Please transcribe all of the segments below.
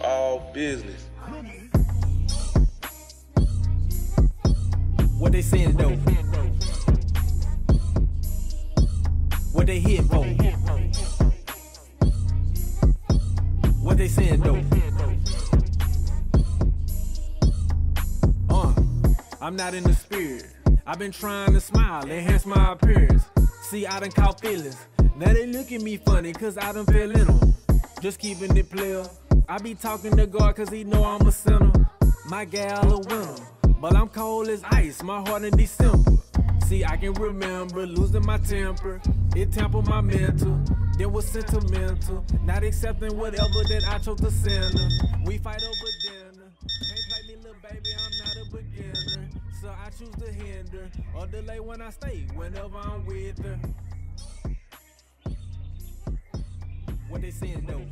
all business. What they saying though? What they here for? What they saying though? I'm not in the spirit. I've been trying to smile, enhance my appearance. See, I done caught feelings. Now they look at me funny, cause I done fell in them. Just keeping it player. I be talking to God, cause he know I'm a sinner. My gal a winner, but I'm cold as ice, my heart in December. See, I can remember losing my temper. It tempered my mental, then was sentimental. Not accepting whatever that I chose to send her. We fight over dinner. Can't play me, little baby, I'm not a beginner. So I choose to hinder or delay when I stay, whenever I'm with her. What they saying though?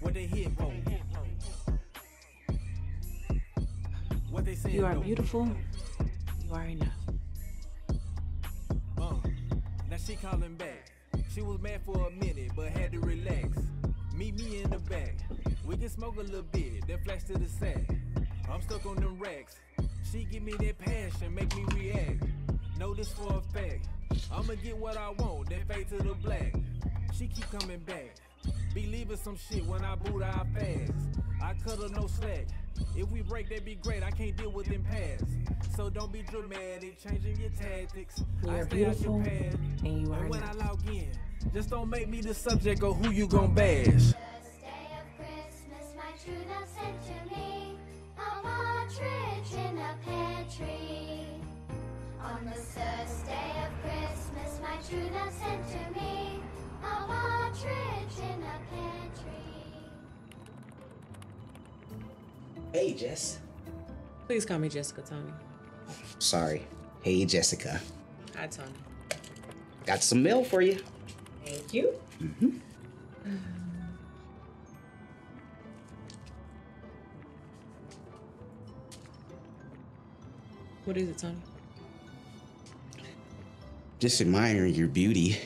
What they here for? What they saying? You are beautiful. You are enough. Now she calling back. She was mad for a minute, but had to relax. Meet me in the back. We can smoke a little bit, then flash to the sack. I'm stuck on them racks. She give me that passion, make me react. Know this for a fact. I'ma get what I want, then fade to the black. She keep coming back. Be leaving some shit when I boot her fast. I cut her no slack. If we break, that'd be great. I can't deal with them past. So don't be dramatic, changing your tactics. You are beautiful, and you are and when I log in, just don't make me the subject of who you gon' bash. True love sent to me a partridge in a pear tree. On the first day of Christmas, my true love sent to me a partridge in a pear tree. Hey, Jess. Please call me Jessica, Tony. Sorry. Hey, Jessica. Hi, Tony. Got some mail for you. Thank you. Mm-hmm. What is it, Tony? Just admiring your beauty.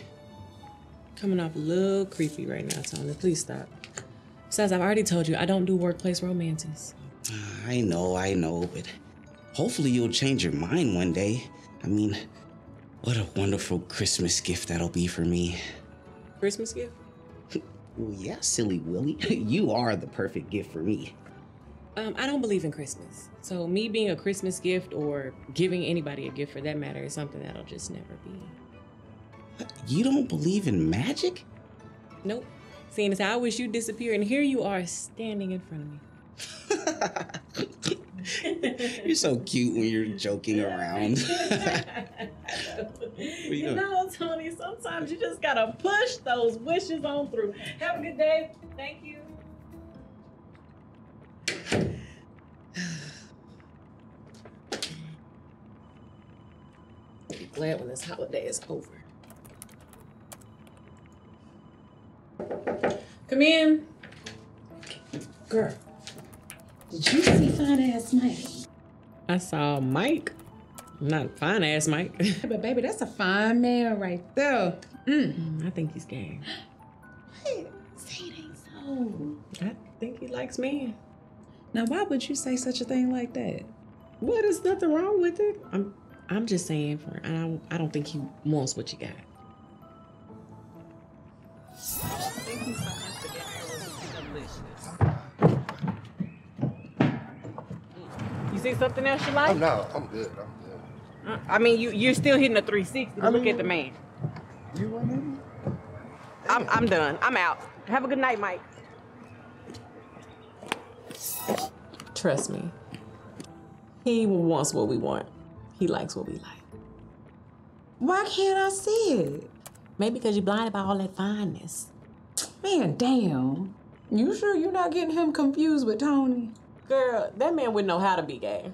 Coming off a little creepy right now, Tony. Please stop. Besides, I've already told you, I don't do workplace romances. I know, but hopefully you'll change your mind one day. I mean, what a wonderful Christmas gift that'll be for me. Christmas gift? Well, yeah, silly Willie. You are the perfect gift for me. I don't believe in Christmas. So me being a Christmas gift or giving anybody a gift for that matter is something that'll just never be. You don't believe in magic? Nope. Seeing as I wish you'd disappear and here you are standing in front of me. You're so cute when you're joking around. You know, Tony, sometimes you just gotta push those wishes on through. Have a good day. Thank you. I'll be glad when this holiday is over. Come in. Girl, did you see fine-ass Mike? I saw Mike. Not fine-ass Mike. But baby, that's a fine man right there. I think he's gay. Hey, say it ain't so. I think he likes men. Now, why would you say such a thing like that? Well, there's nothing wrong with it. I'm just saying, I don't think he wants what you got. You see something else you like? Oh, no, I'm good. I mean, you're still hitting a 360. Look at the man. You want him? I'm done. I'm out. Have a good night, Mike. Trust me, he wants what we want. He likes what we like. Why can't I see it? Maybe because you're blinded by all that fineness. Man, damn. You sure you're not getting him confused with Tony? Girl, that man wouldn't know how to be gay.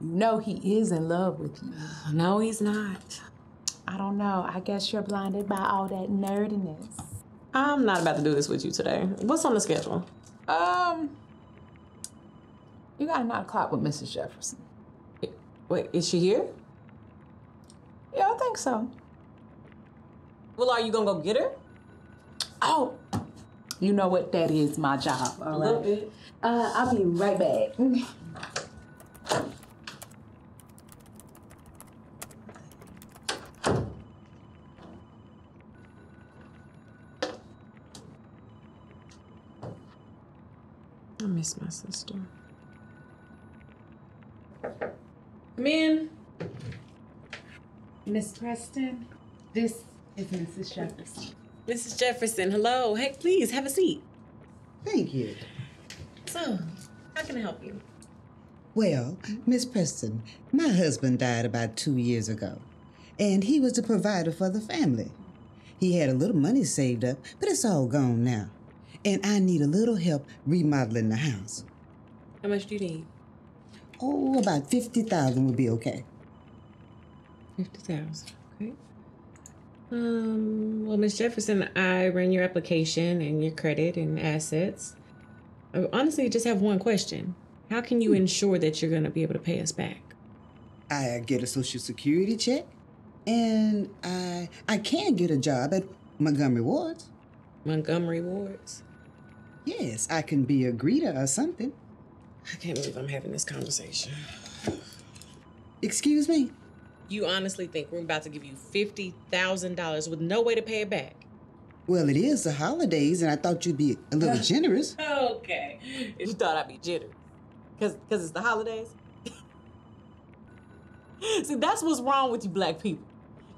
No, he is in love with you. No, he's not. I don't know. I guess you're blinded by all that nerdiness. I'm not about to do this with you today. What's on the schedule? You got a 9 o'clock with Mrs. Jefferson. Wait, is she here? Yeah, I think so. Well, are you gonna go get her? Oh, you know what? That is my job. All right. A little bit. I'll be right back. I miss my sister. Come in. Miss Preston, this is Mrs. Jefferson. Mrs. Jefferson, hello. Hey, please, have a seat. Thank you. So, how can I help you? Well, Miss Preston, my husband died about 2 years ago, and he was the provider for the family. He had a little money saved up, but it's all gone now. And I need a little help remodeling the house. How much do you need? Oh, about $50,000 would be okay. 50,000, okay. Well, Ms. Jefferson, I ran your application and your credit and assets. I honestly just have one question. How can you ensure that you're gonna be able to pay us back? I get a Social Security check, and I can get a job at Montgomery Wards. Montgomery Wards? Yes, I can be a greeter or something. I can't believe I'm having this conversation. Excuse me? You honestly think we're about to give you $50,000 with no way to pay it back? Well, it is the holidays, and I thought you'd be a little generous. Okay. You thought I'd be generous? Because it's the holidays? See, that's what's wrong with you black people.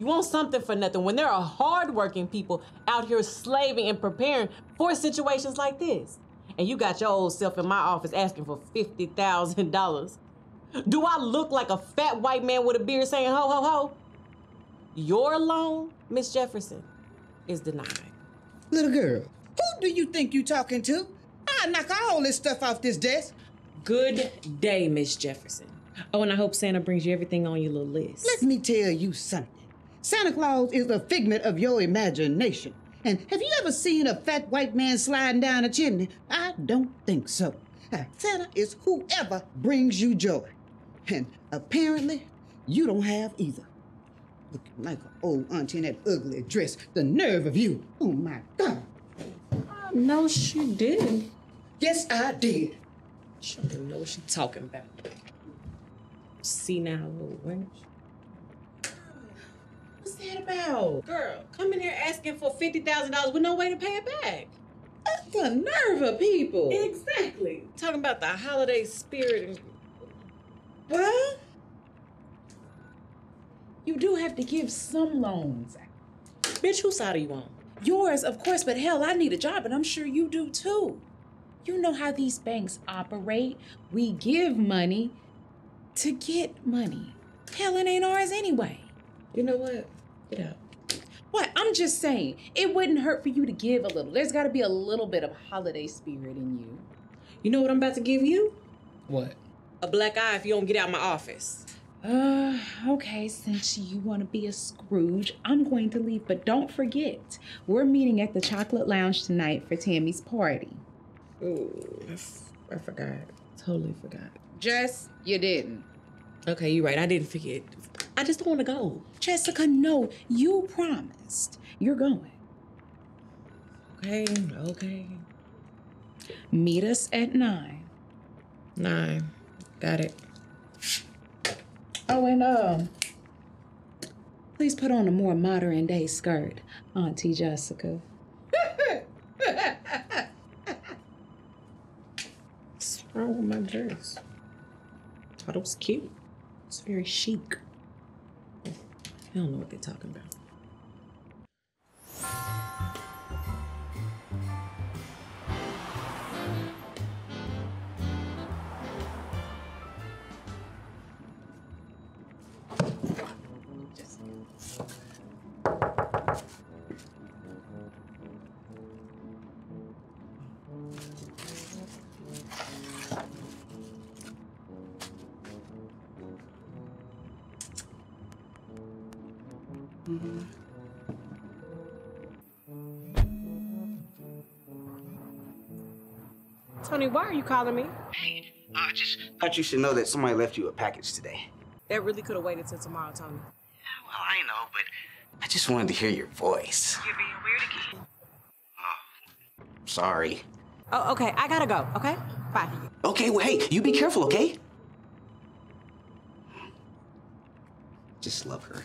You want something for nothing when there are hardworking people out here slaving and preparing for situations like this. And you got your old self in my office asking for $50,000. Do I look like a fat white man with a beard saying ho, ho, ho? Your loan, Miss Jefferson, is denied. Little girl, who do you think you talking to? I'll knock all this stuff off this desk. Good day, Miss Jefferson. Oh, and I hope Santa brings you everything on your little list. Let me tell you something. Santa Claus is a figment of your imagination. And have you ever seen a fat white man sliding down a chimney? I don't think so. Santa is whoever brings you joy. And apparently, you don't have either. Looking like an old auntie in that ugly dress. The nerve of you. Oh, my God. No, she didn't. Yes, I did. She don't know what she's talking about. See now, little wench. What's that about? Girl, come in here asking for $50,000 with no way to pay it back. That's the nerve of people. Exactly. Talking about the holiday spirit and... Well, you do have to give some loans. Bitch, whose side are you on? Yours, of course, but hell, I need a job, and I'm sure you do too. You know how these banks operate. We give money to get money. Hell, it ain't ours anyway. You know what? Get out. What? I'm just saying, it wouldn't hurt for you to give a little. There's got to be a little bit of holiday spirit in you. You know what I'm about to give you? What? A black eye if you don't get out of my office. Okay, since you want to be a Scrooge, I'm going to leave. But don't forget, we're meeting at the Chocolate Lounge tonight for Tammy's party. Ooh, I forgot. Totally forgot. Jess, you didn't. Okay, you're right. I didn't forget. I just don't want to go. Jessica, no, you promised. You're going. Okay. Meet us at 9. 9. Got it. Oh, and please put on a more modern day skirt, Auntie Jessica. What's wrong with my dress? I thought it was cute. It's very chic. I don't know what they're talking about. Tony, why are you calling me? Hey, I just thought you should know that somebody left you a package today. That really could have waited till tomorrow, Tony. Well, I know, but I just wanted to hear your voice. You're being weird again. Oh, Sorry. Oh, okay. I gotta go, okay? Bye. Okay, well, hey, you be careful, okay? Just love her.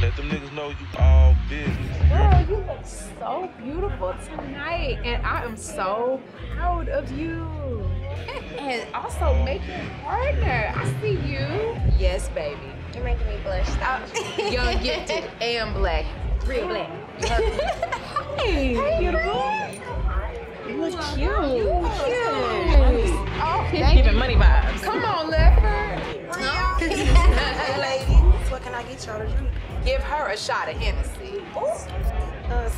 Let them niggas know you all business. Girl, you look so beautiful tonight, and I am so proud of you. And also making partner. I see you. Yes, baby. You're making me blush. Young, gifted, and black. Real black. Hey, hey, beautiful. You look cute. You look cute. Oh, giving money vibes. Come on, Leopard. Hey, ladies, what can I get y'all to drink? Give her a shot of Hennessy.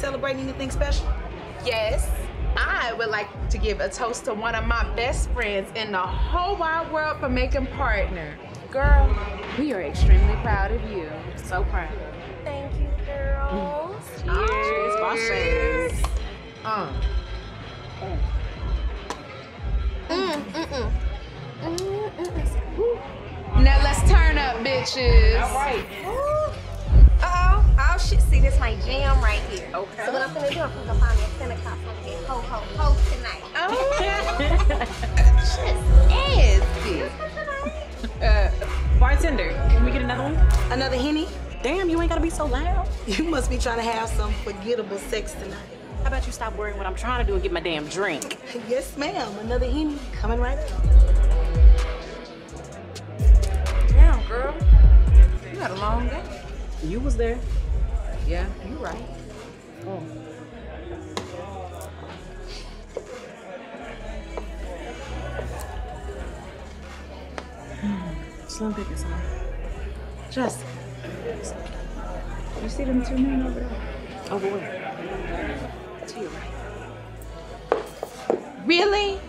Celebrating anything special? Yes. I would like to give a toast to one of my best friends in the whole wide world for making partner. Girl, we are extremely proud of you. So proud. Thank you, girls. Cheers. Oh, cheers. Cheers. Now let's turn up, bitches. All right. Oh shit, see, this my jam right here. Okay. So what I'm gonna do, I'm gonna find me a Pentecost. I'm gonna get ho, ho, ho tonight. Oh. Shit, nasty. Bartender, can we get another one? Another Henny? Damn, you ain't gotta be so loud. You must be trying to have some forgettable sex tonight. How about you stop worrying what I'm trying to do and get my damn drink? Yes, ma'am. Another Henny coming right up. Damn, girl. You had a long day. You was there. Yeah, you're right. Oh. Slim pickings, huh? Jessica. You see them two men over there? Over where? To your right. Really?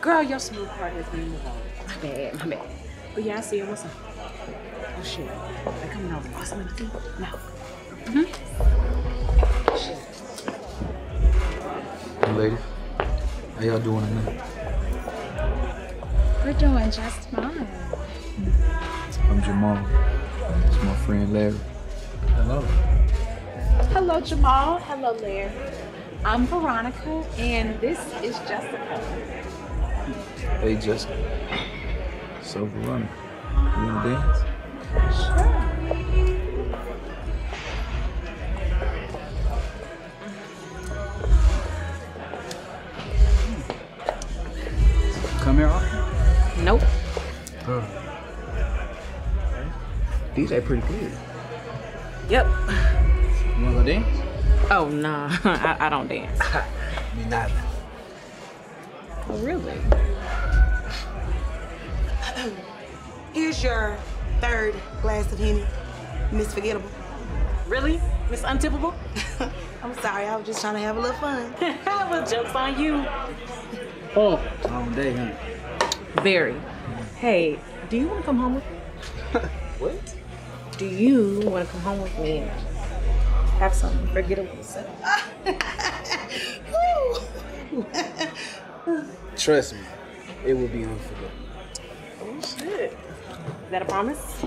Girl, your smooth part has been moved on. My bad, my bad. But yeah, I see it. What's up? Oh, shit. They're coming over. Oh, something to do? No. Mm-hmm. Shit. Hey, lady. How y'all doing tonight? We're doing just fine. I'm Jamal. It's my friend, Larry. Hello. Hello, Jamal. Hello, Larry. I'm Veronica, and this is Jessica. Hey, Jessica. So, Veronica, you want to dance? Sure. Come here often? Nope. These are pretty clear. Yep. You wanna go dance? Oh, nah. I don't dance. Me neither. Oh, really? Here's your third glass of Henny, Miss Forgettable. Really? Miss Untippable? I'm sorry, I was just trying to have a little fun. Well, joke's on you. Oh, long day, huh? Barry, hey, do you want to come home with me? What? Do you want to come home with me and have something forgettable to say? Trust me, it will be unforgettable. Oh, shit. Is that a promise?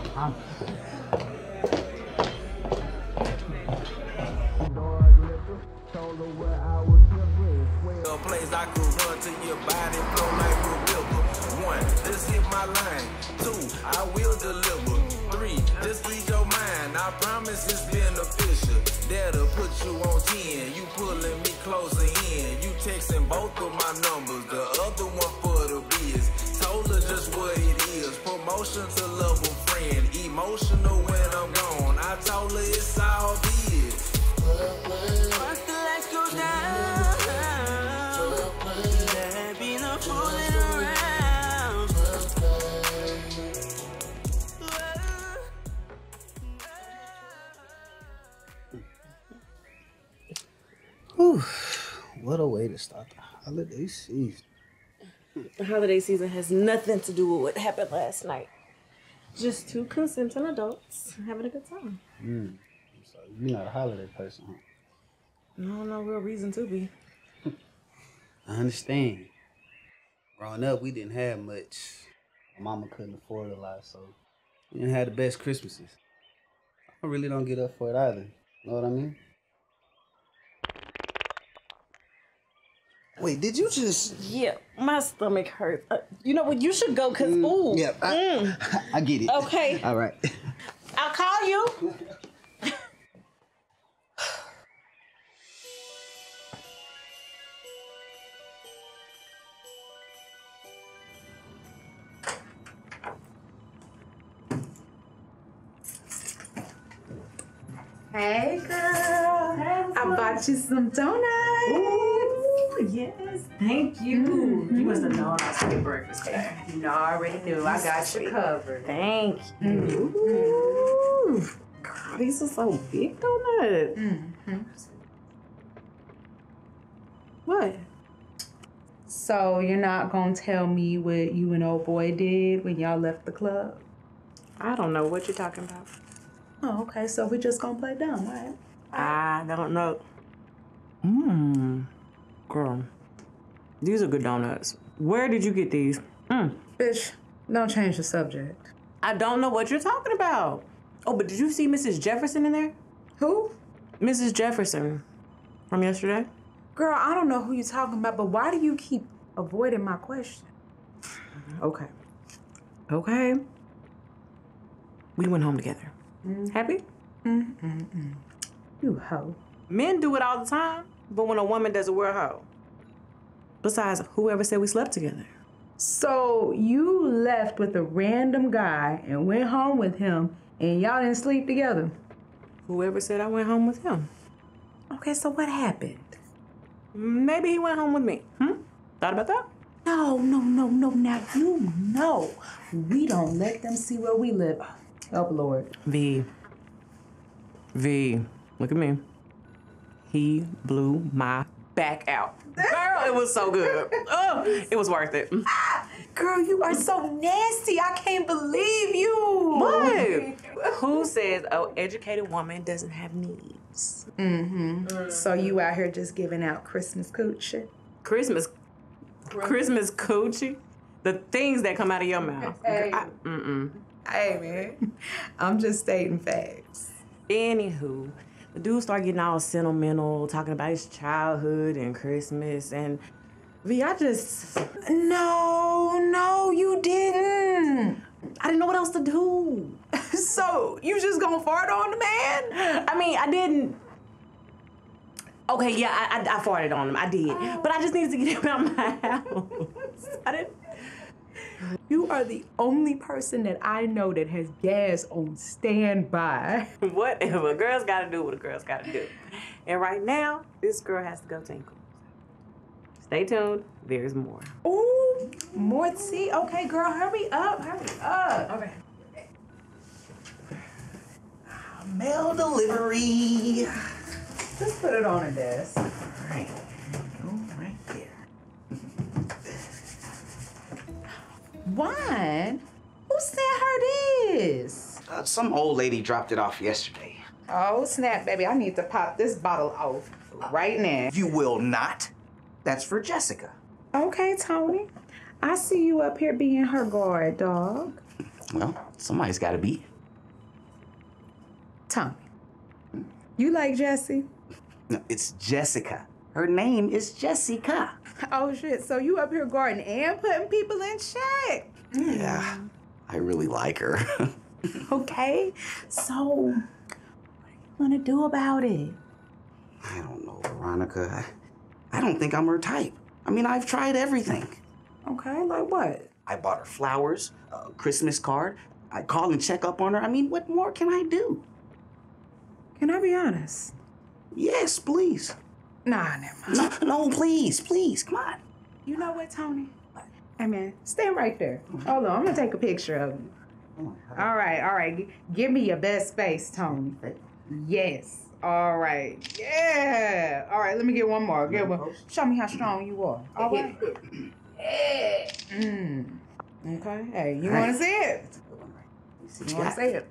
Place I could run to your body, flow like a river. One, this hit my line. Two, I will deliver. Three, just read your mind. I promise it's beneficial. That'll put you on 10. You pulling me closer in. You texting both of my numbers. The other one for the biz. Told her just what it is. Promotion to love a friend. Emotional when I'm gone. I told her it's all biz. First, let's go down. What a way to start the holiday season. The holiday season has nothing to do with what happened last night. Just two consenting adults having a good time. So you're not a holiday person, huh? No real reason to be. I understand. Growing up, we didn't have much. Mama couldn't afford a lot, so and had the best Christmases. I really don't get up for it either. Know what I mean? Wait, did you just... Yeah, my stomach hurts. You know what? You should go, because... ooh. Yeah, I get it. Okay. All right. I'll call you. Hey, girl. Hey, I bought you some donuts. Ooh, yes. Thank you. Mm-hmm. You must have known I was getting breakfast today. You know, I already knew. I got you covered. Thank you. Ooh. Girl, these are so big donuts. Mm-hmm. What? So you're not going to tell me what you and old boy did when y'all left the club? I don't know what you're talking about. Oh, okay, so we just gonna play dumb, right? I don't know. Girl, these are good donuts. Where did you get these? Bitch, don't change the subject. I don't know what you're talking about. Oh, but did you see Mrs. Jefferson in there? Who? Mrs. Jefferson from yesterday. Girl, I don't know who you're talking about, but why do you keep avoiding my question? Okay. Okay. We went home together. Happy? You hoe. Men do it all the time, but when a woman does it, we're a hoe. Besides, whoever said we slept together? So you left with a random guy and went home with him, and y'all didn't sleep together? Whoever said I went home with him. Okay, so what happened? Maybe he went home with me. Thought about that? No. Now you know we don't let them see where we live. Help, Lord. V, look at me. He blew my back out. Girl, it was so good. Oh, it was worth it. Girl, you are so nasty. I can't believe you. What? Who says an educated woman doesn't have needs? So you out here just giving out Christmas coochie? Christmas coochie? The things that come out of your mouth. Hey. Hey, man, I'm just stating facts. Anywho, the dude started getting all sentimental, talking about his childhood and Christmas, and V, I just... No, you didn't. I didn't know what else to do. So, you just gonna fart on the man? I mean, I didn't... Okay, yeah, I farted on him, I did. Oh. But I just needed to get him out of my house. You are the only person that I know that has gas on standby. Whatever. A girl's got to do what a girl's got to do. And right now, this girl has to go tinkle. Stay tuned. There's more. Ooh, more tea? Okay, girl, hurry up. Okay. Mail delivery. Just put it on a desk. All right. Wine? Who sent her this? Some old lady dropped it off yesterday. Oh, snap, baby. I need to pop this bottle off right now. You will not. That's for Jessica. Okay, Tony. I see you up here being her guard dog. Well, somebody's got to be. Tony, you like Jessie? No, it's Jessica. Her name is Jessica. Oh, shit. So you up here guarding and putting people in check. Yeah, I really like her. Okay, so what are you going to do about it? I don't know, Veronica. I don't think I'm her type. I mean, I've tried everything. Okay, like what? I bought her flowers, a Christmas card. I call and check up on her. I mean, what more can I do? Can I be honest? Yes, please. Nah, never mind. No, please, come on. You know what, Tony? Hey, man, stand right there. Hold on, I'm gonna take a picture of you. All right. Give me your best space, Tony. Yes, all right, yeah. All right, let me get one more. Show me how strong you are. All right. Yeah. Okay, hey, you wanna see it? You wanna see it?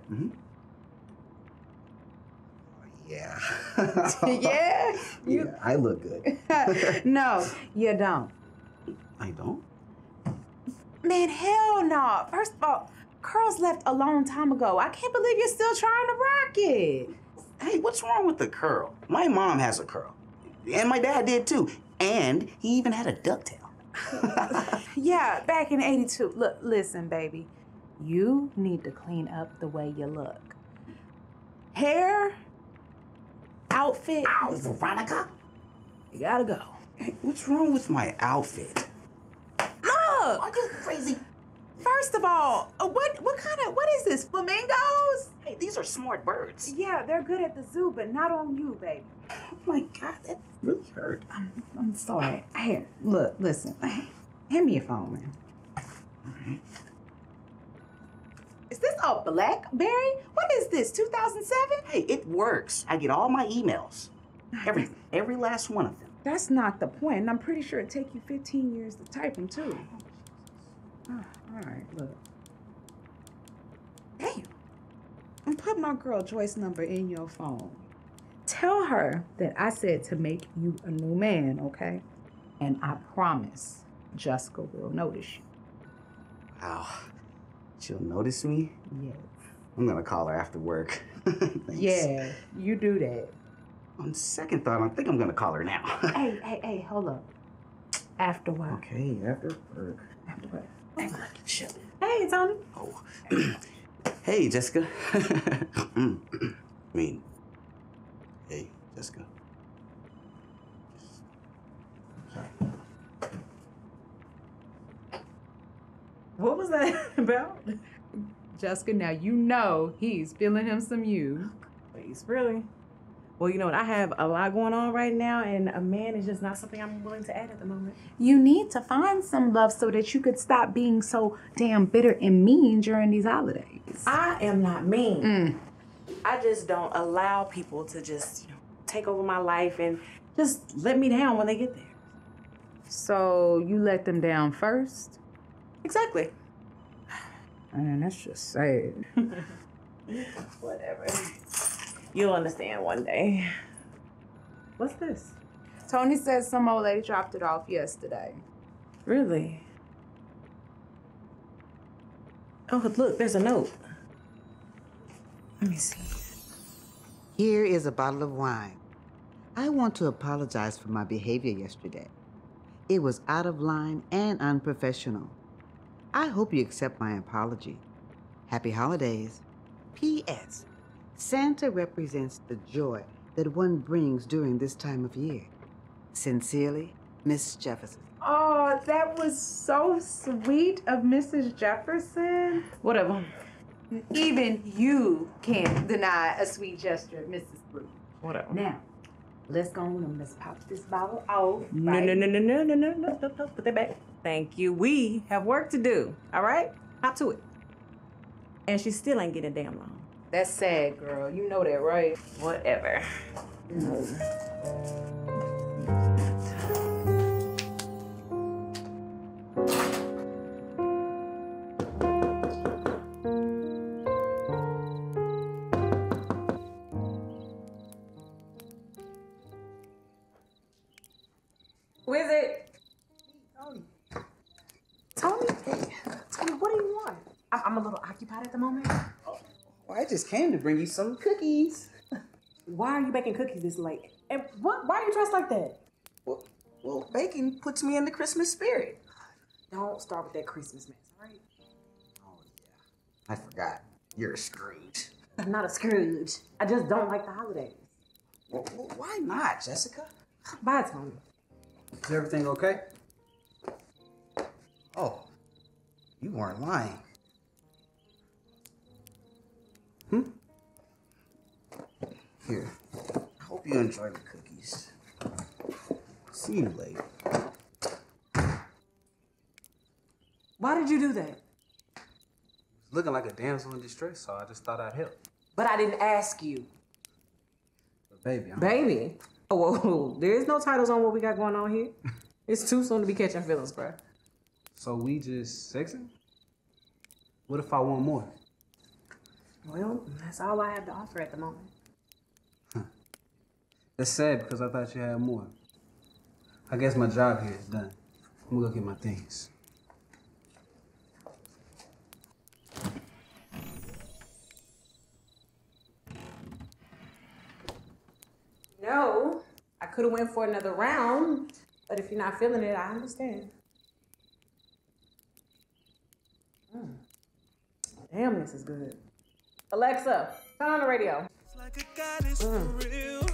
Yeah. Yeah? Yeah, I look good. No, you don't. I don't? Man, hell no. First of all, Curls left a long time ago. I can't believe you're still trying to rock it. Hey, what's wrong with the curl? My mom has a curl. And my dad did too. And he even had a ducktail. Yeah, back in '82. Look, listen, baby. You need to clean up the way you look. Hair, outfit. Ow, Veronica. You gotta go. Hey, what's wrong with my outfit? Look! Are you crazy? First of all, what is this, flamingos? Hey, these are smart birds. Yeah, they're good at the zoo, but not on you, baby. Oh my God, that really hurt. I'm sorry. Here, look, listen. Hand me your phone, man. All right. Is this a Blackberry? What is this, 2007? Hey, it works. I get all my emails. Everything, every last one of them. That's not the point, and I'm pretty sure it take you 15 years to type them, too. Oh, all right, look. Damn. And put my girl Joyce's number in your phone. Tell her that I said to make you a new man, okay? And I promise Jessica will notice you. Wow. She'll notice me? Yes. I'm gonna call her after work. Yeah, you do that. On second thought, I think I'm gonna call her now. Hey, hold up. After work. Okay, after work. After work. After work. Shit. Hey, Tony. Oh. Hey, Jessica. Hey, Jessica. Sorry. What was that about? Jessica, now you know he's feeling him some you. Please, really? Well, you know what? I have a lot going on right now, and a man is just not something I'm willing to add at the moment. You need to find some love so that you could stop being so damn bitter and mean during these holidays. I am not mean. I just don't allow people to just, you know, take over my life and just let me down when they get there. So you let them down first? Exactly. Man, that's just sad. Whatever. You'll understand one day. What's this? Tony says some old lady dropped it off yesterday. Really? Oh, look, there's a note. Let me see. Here is a bottle of wine. I want to apologize for my behavior yesterday. It was out of line and unprofessional. I hope you accept my apology. Happy holidays. P.S. Santa represents the joy that one brings during this time of year. Sincerely, Miss Jefferson. Oh, that was so sweet of Mrs. Jefferson. Whatever. Even you can't deny a sweet gesture, Mrs. Bruce. Whatever. Now, let's go on and let's pop this bottle off. Right? No. Put that back. Thank you. We have work to do. All right? Hop to it. And she still ain't getting damn long. That's sad, girl. You know that, right? Whatever. Who is it? Tony? Tony, what do you want? I'm a little occupied at the moment. I just came to bring you some cookies. Why are you baking cookies this late? And why are you dressed like that? Well, baking puts me in the Christmas spirit. Don't start with that Christmas mess, all right? Oh, yeah. I forgot. You're a Scrooge. I'm not a Scrooge. I just don't like the holidays. Well, why not, Jessica? Bye, Tony. Is everything okay? Oh, you weren't lying. Here, I hope you enjoy the cookies. See you later. Why did you do that? Looking like a damsel in distress, so I just thought I'd help. But I didn't ask you. But baby, baby? Oh, whoa, there is no titles on what we got going on here. It's too soon to be catching feelings, bruh. So we just sexing? What if I want more? Well, that's all I have to offer at the moment. Huh. That's sad because I thought you had more. I guess my job here is done. I'm gonna go get my things. No, I could have went for another round, but if you're not feeling it, I understand. Damn, this is good. Alexa, turn on the radio. It's like a goddess for real.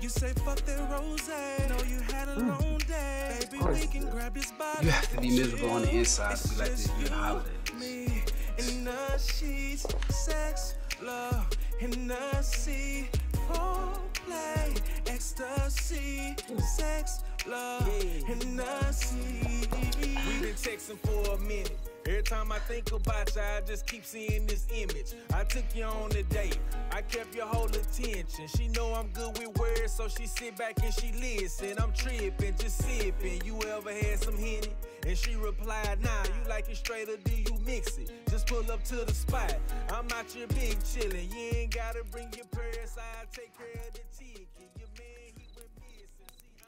You say fuck that rose, know you had a long day. Baby, we can grab this body. You have to be miserable on the inside to be like this during holidays. Me in the sheets, sex, love, Hennessy, play, ecstasy, sex, love, Hennessy. We've been texting for a minute. Every time I think about you, I just keep seeing this image. I took you on a date. I kept your whole attention. She know I'm good with words, so she sit back and she listen. I'm tripping, just sipping. You ever had some Henny? And she replied, nah, you like it straight or do you mix it? Just pull up to the spot. I'm out your big chillin'. You ain't gotta bring your purse. I take care of the ticket. Your man, he went missing.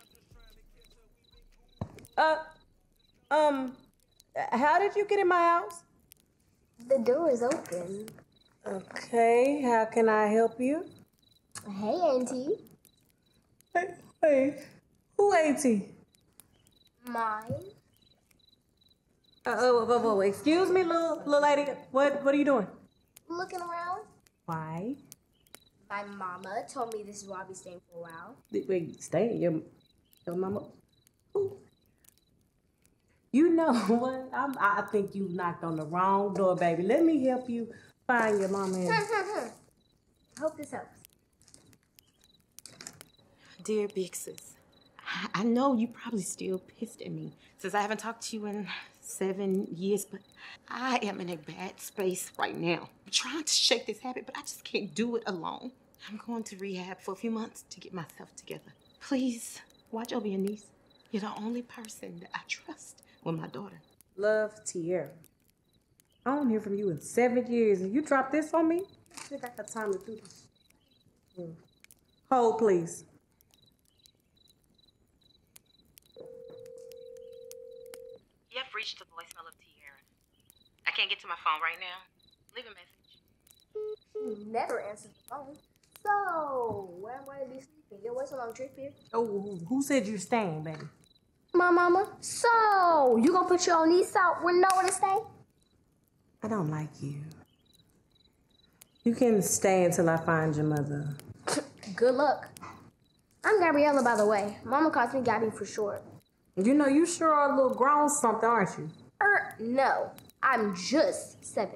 See, I'm just trying to catch up. How did you get in my house? The door is open. Okay, how can I help you? Hey, Auntie. Hey. Who Auntie? Mine. Oh, excuse me, little lady. What are you doing? Looking around. Why? My mama told me this is where I'll be staying for a while. Wait, staying? Your mama? Ooh. You know what? I think you knocked on the wrong door, baby. Let me help you find your mama. I hope this helps. Dear Big Sis, I know you probably still pissed at me since I haven't talked to you in 7 years, but I am in a bad space right now. I'm trying to shake this habit, but I just can't do it alone. I'm going to rehab for a few months to get myself together. Please watch over your niece. You're the only person that I trust with my daughter. Love, Tierra. I don't hear from you in 7 years, and you dropped this on me? I think I got time to do this. Hold, please. You have reached the voicemail of Tierra. I can't get to my phone right now. Leave a message. She never answers the phone. So, where am I to be sleeping? Yo, what's a long trip here? Oh, who said you're staying, baby? My mama. So, you gonna put your own niece out with nowhere to stay? I don't like you. You can stay until I find your mother. Good luck. I'm Gabriella, by the way. Mama calls me Gabby for short. You know, you sure are a little grown something, aren't you? No. I'm just 7.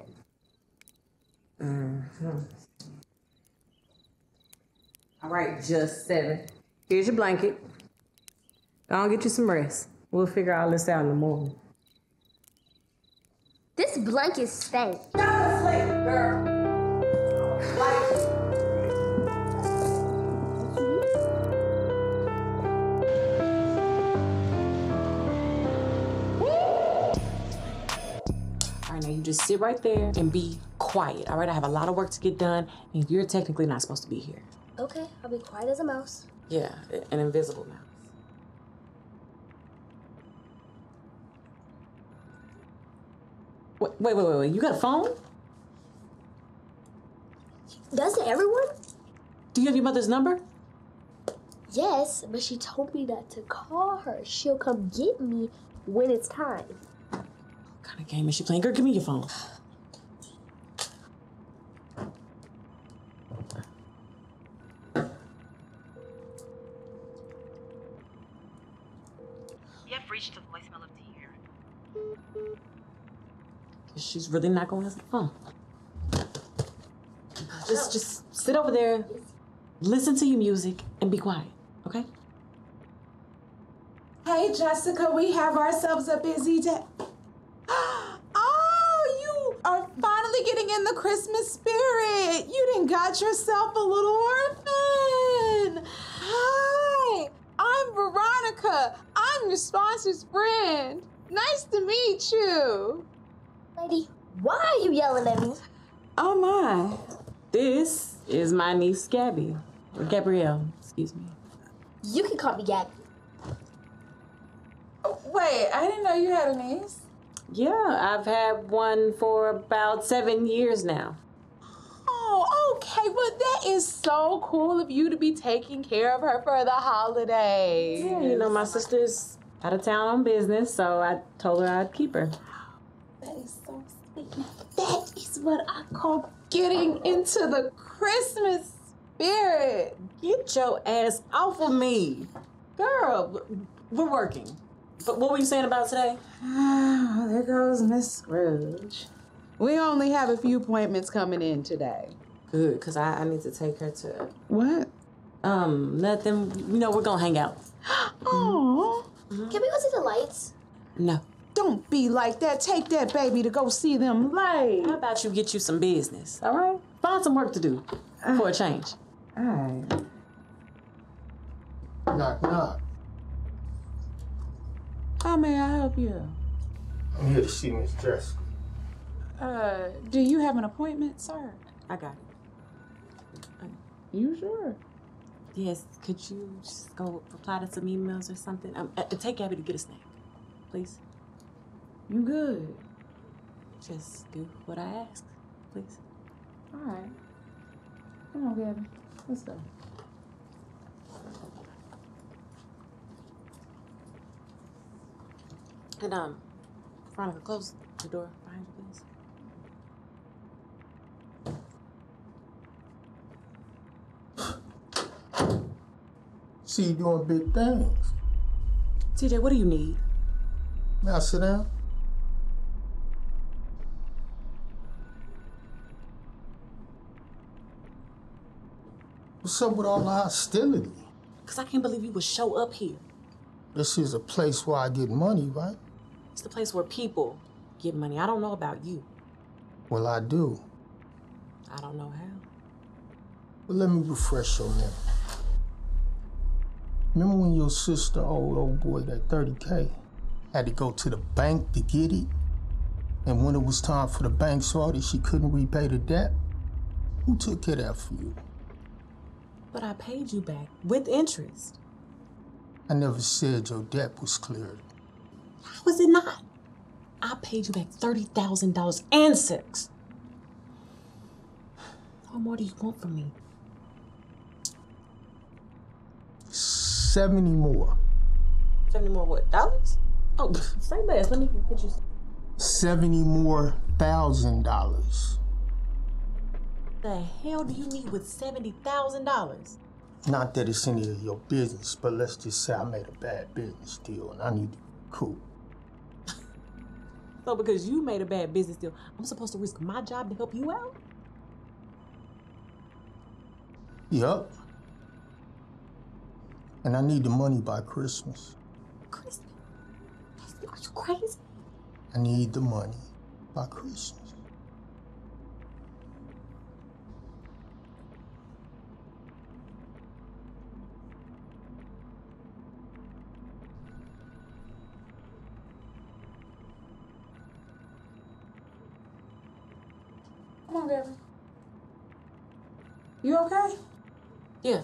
All right, just 7. Here's your blanket. I'll get you some rest. We'll figure all this out in the morning. This blanket stank. Go to sleep, girl. All right, now you just sit right there and be quiet, all right? I have a lot of work to get done, and you're technically not supposed to be here. Okay, I'll be quiet as a mouse. Yeah, an invisible mouse. Wait, you got a phone? Doesn't everyone? Do you have your mother's number? Yes, but she told me not to call her. She'll come get me when it's time. What kind of game is she playing? Girl, give me your phone. You have reached the voicemail of Tierra. She's really not going to answer the phone. Just sit over there, listen to your music, and be quiet, okay? Hey, Jessica, we have ourselves a busy day. Oh, you are finally getting in the Christmas spirit. You done got yourself a little orphan. Hi, I'm Veronica. I'm your sponsor's friend. Nice to meet you. Lady, why are you yelling at me? Oh my, this is my niece Gabby, or Gabrielle, excuse me. You can call me Gabby. Oh, wait, I didn't know you had a niece. Yeah, I've had one for about 7 years now. Oh, Okay, well, that is so cool of you to be taking care of her for the holidays. Yeah, you know, my sister's out of town on business, so I told her I'd keep her. That is so sweet. That is what I call getting into the Christmas spirit. Get your ass off of me. Girl, we're working. But what were you saying about today? Oh, there goes Miss Scrooge. We only have a few appointments coming in today. Good, because I need to take her to... What? Nothing. You know, we're going to hang out. Oh. Mm-hmm. Can we go see the lights? No. Don't be like that. Take that baby to go see them lights. How about you get you some business, all right? Find some work to do for a change. All right. Knock, knock. How may I help you? I'm here to see Miss Jessica. Do you have an appointment, sir? I got it. You sure? Yes, could you just go reply to some emails or something? Take Abby to get a snack, please. You good? Just do what I ask, please. All right. Come on, Gabby. Let's go. And, Veronica, close the door behind you, please. See you doing big things. TJ, what do you need? Now sit down. What's up with all the hostility? Because I can't believe you would show up here. This is a place where I get money, right? It's the place where people get money. I don't know about you. Well, I do. I don't know how. Well, let me refresh your memory. Remember when your sister owed old boy that $30K? Had to go to the bank to get it? And when it was time for the bank's audit, she couldn't repay the debt? Who took care of that for you? But I paid you back with interest. I never said your debt was cleared. How is it not? I paid you back $30,000 and $6. What more do you want from me? 70 more. 70 more what, dollars? Oh, say less. Let me get you. 70 more $1,000. The hell do you need with $70,000? Not that it's any of your business, but let's just say I made a bad business deal and I need to recoup. So because you made a bad business deal, I'm supposed to risk my job to help you out? Yup. And I need the money by Christmas. Christmas? Are you crazy? I need the money by Christmas. Come on, Gary. You okay? Yeah.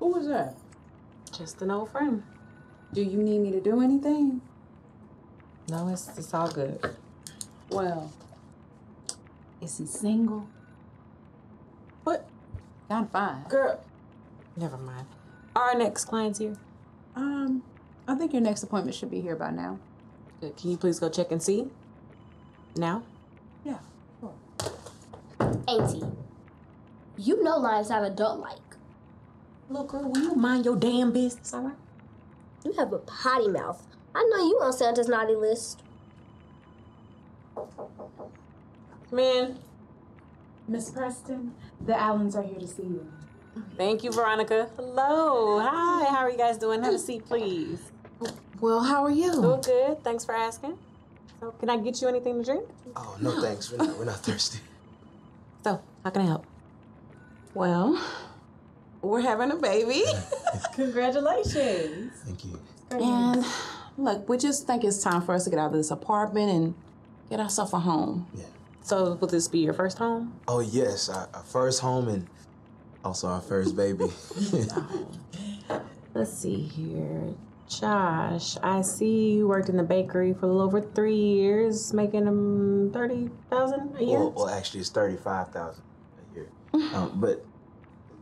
Who was that? Just an old friend. Do you need me to do anything? No, it's all good. Well, is he single? What? I'm fine. Girl, never mind. Our next client's here. I think your next appointment should be here by now. Good. Can you please go check and see? Now? Yeah, sure. Auntie, you know lives have adult-like. Little girl, will you mind your damn business, all right? You have a potty mouth. I know you on Santa's naughty list. Come in. Miss Preston, the Allens are here to see you. Thank you, Veronica. Hello. Hi, how are you guys doing? Have a seat, please. Well, how are you? Doing good. Thanks for asking. So, can I get you anything to drink? Oh, no, thanks. We're not thirsty. So, how can I help? Well... we're having a baby. Congratulations. Thank you. And look, we just think it's time for us to get out of this apartment and get ourselves a home. Yeah. So will this be your first home? Oh, yes. Our first home and also our first baby. Let's see here. Josh, I see you worked in the bakery for a little over 3 years, making $30,000 a year? Well, actually, it's $35,000. here. But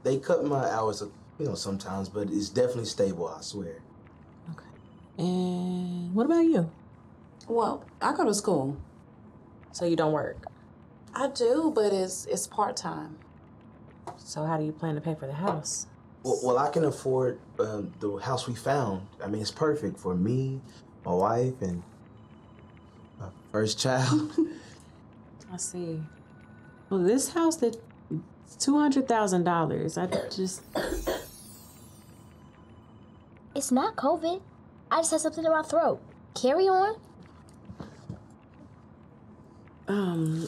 they cut my hours, you know, sometimes, but it's definitely stable, I swear. Okay. And what about you? Well, I go to school. So you don't work? I do, but it's part-time. So how do you plan to pay for the house? Well, I can afford the house we found. I mean, it's perfect for me, my wife, and my first child. I see. Well, this house that $200,000. It's not COVID. I just had something in my throat. Carry on.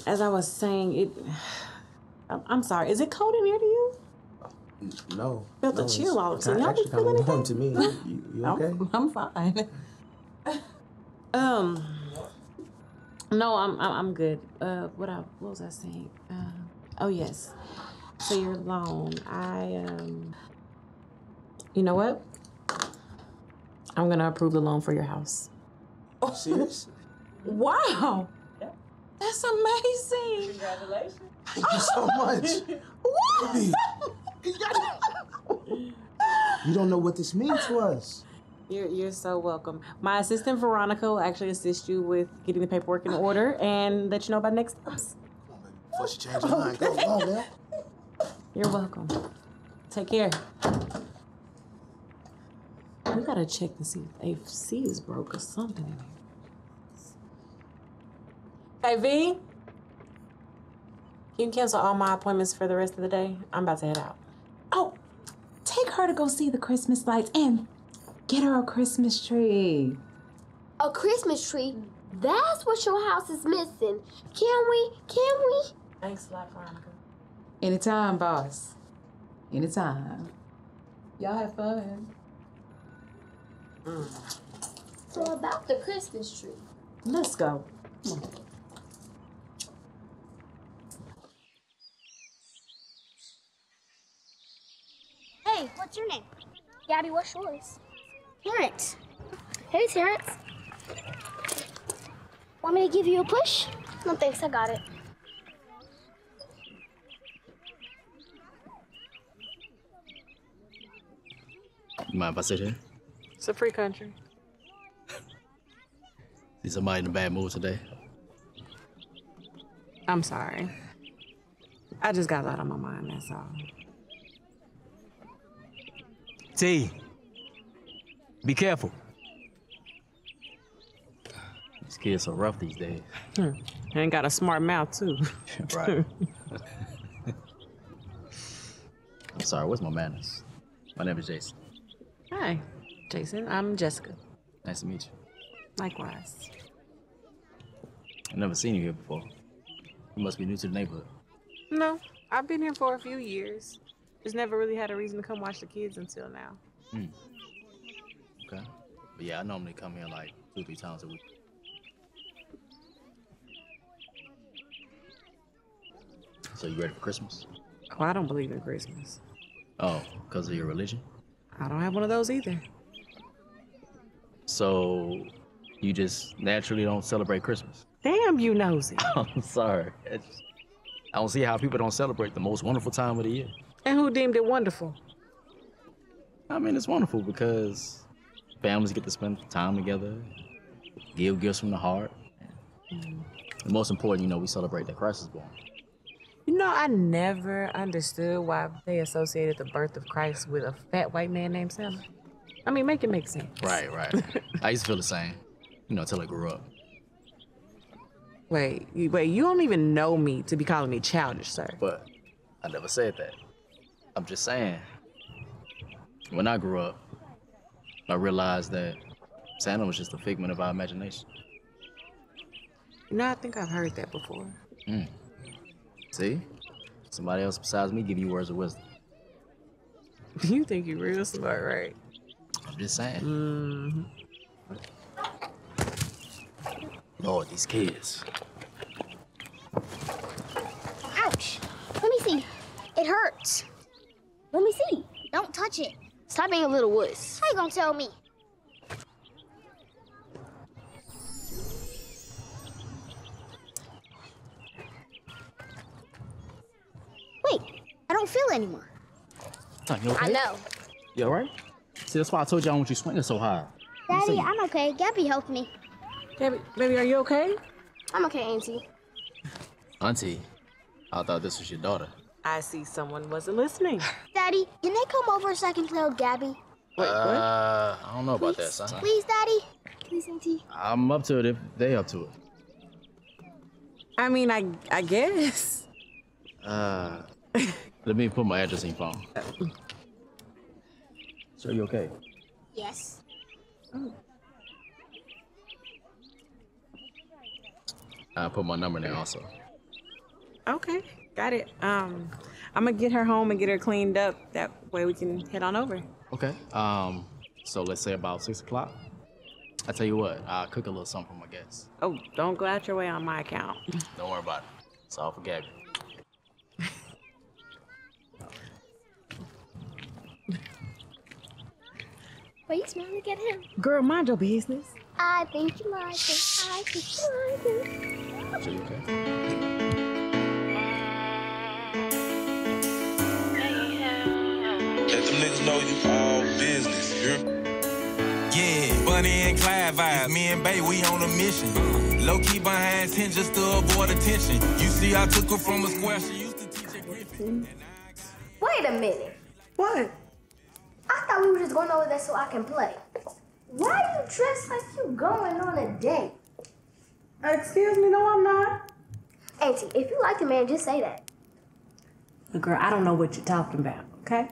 As I was saying, I'm sorry. Is it cold in here to you? No. Felt the chill all of a sudden. Y'all be feeling it? Warm to me. You okay? I'm fine. No, I'm good. What was I saying? Oh yes. So your loan. You know what? I'm gonna approve the loan for your house. Oh, seriously? Wow. That's amazing. Congratulations. Thank you so much. What? You don't know what this means to us. You're so welcome. My assistant, Veronica, will actually assist you with getting the paperwork in order and let you know about next steps. Come on, baby. Before she changes her mind. Go on, man. You're welcome. Take care. We gotta check to see if AC is broke or something in here. Hey, V, you can cancel all my appointments for the rest of the day. I'm about to head out. Oh, take her to go see the Christmas lights and get her a Christmas tree. A Christmas tree? That's what your house is missing. Can we? Thanks a lot, Veronica. Anytime, boss. Anytime. Y'all have fun. So about the Christmas tree. Let's go. Come on. What's your name? Gabby, what's yours? Terrence. Hey, Terrence. Want me to give you a push? No thanks, I got it. You mind if I sit here? It's a free country. See somebody in a bad mood today? I'm sorry. I just got a lot on my mind, that's all. T, be careful. These kids are rough these days. They ain't got a smart mouth, too. Right. I'm sorry, where's my manners? My name is Jason. Hi, Jason. I'm Jessica. Nice to meet you. Likewise. I've never seen you here before. You must be new to the neighborhood. No, I've been here for a few years. Just never really had a reason to come watch the kids until now. Okay. But yeah, I normally come here like 2 or 3 times a week. So you ready for Christmas? Oh, I don't believe in Christmas. Oh, because of your religion? I don't have one of those either. So you just naturally don't celebrate Christmas? Damn, you nosy. I'm sorry. I don't see how people don't celebrate the most wonderful time of the year. And who deemed it wonderful? I mean, it's wonderful because families get to spend time together, give gifts from the heart. And most important, you know, we celebrate that Christ is born. You know, I never understood why they associated the birth of Christ with a fat white man named Santa. I mean, make it make sense. Right. I used to feel the same, you know, until I grew up. Wait, you don't even know me to be calling me childish, sir. But I never said that. I'm just saying, when I grew up, I realized that Santa was just a figment of our imagination. You know, I think I've heard that before. See? Somebody else besides me give you words of wisdom. You think you're real smart, right? I'm just saying. Lord, these kids. Ouch. Let me see. It hurts. Let me see. Don't touch it. Stop being a little wuss. How you gonna tell me? Wait, don't feel anymore. Huh, you okay? I know. You all right? See, that's why I told you I don't want you swinging so hard. Daddy, I'm okay. Gabby helped me. Gabby, baby, are you okay? I'm okay, Auntie. Auntie, I thought this was your daughter. I see someone wasn't listening. Daddy, can they come over so I can play with Gabby? Wait, what? I don't know about that, son. Please, Daddy. Please, Auntie. I'm up to it if they up to it. I mean, I guess. Let me put my address in your phone. So you okay? Yes. Oh. I put my number in there also. Okay, got it. I'm gonna get her home and get her cleaned up. That way we can head on over. Okay. So let's say about 6 o'clock. I tell you what, I'll cook a little something for my guests. Oh, don't go out your way on my account. Don't worry about it. It's all for Gabby. Why are you smiling at him? Girl, mind your business. I think you like it. I think you like it. Are you okay? Let them niggas know you all business, yeah, Bunny and Clyde vibes. Me and Bae, we on a mission. Low-key behind 10 just to avoid attention. You see, I took her from a square. She used to teach at Griffin. Wait a minute. What? I thought we were just going over there so I can play. Why are you dressed like you going on a date? Excuse me, no, I'm not. Auntie, if you like the man, just say that. Girl, I don't know what you're talking about, okay?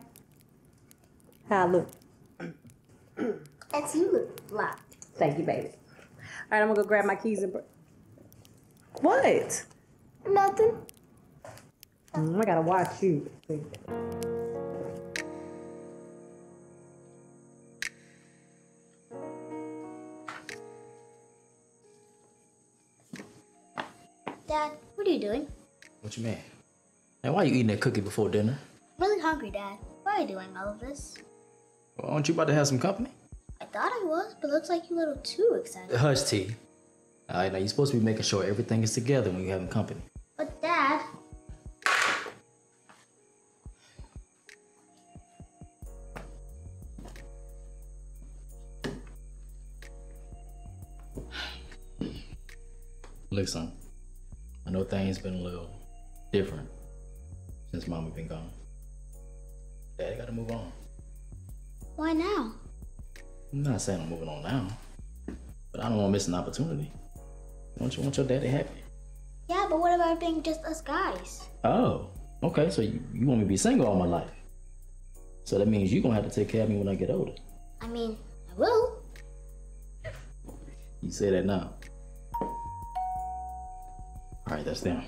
How I look. That's you look locked. Thank you, baby. All right, I'm gonna go grab my keys and... What? Nothing. I gotta watch you. Dad, what are you doing? What you mean? Now, why are you eating that cookie before dinner? I'm really hungry, Dad. Why are you doing all of this? Well, aren't you about to have some company? I thought I was, but looks like you're a little too excited. Hush, T. All right, now you're supposed to be making sure everything is together when you're having company. But, Dad... Look, son. I know things been a little different since Mama been gone. Daddy gotta move on. Why now? I'm not saying I'm moving on now, but I don't want to miss an opportunity. Don't you want your daddy happy? Yeah, but what about being just us guys? Oh, okay, so you want me to be single all my life. So that means you're gonna have to take care of me when I get older. I mean, I will. You say that now. All right, that's them.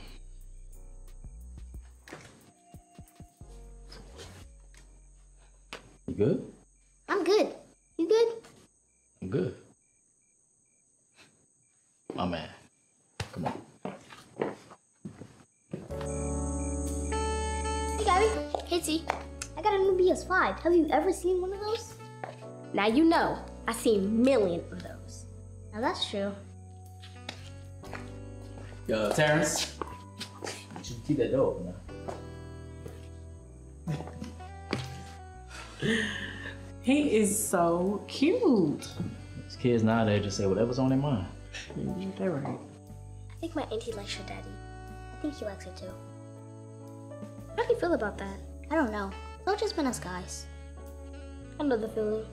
You good? I'm good. You good? I'm good. My man. Come on. Hey, Gabby. Hey, T. I got a new PS5. Have you ever seen one of those? Now you know. I've seen a million of those. Now that's true. Yo, Terrence. You should keep that door open now. He is so cute. These kids nowadays just say whatever's on their mind. They're right. I think my auntie likes your daddy. I think he likes her too. How do you feel about that? I don't know. It's not just been us guys. I know the feeling.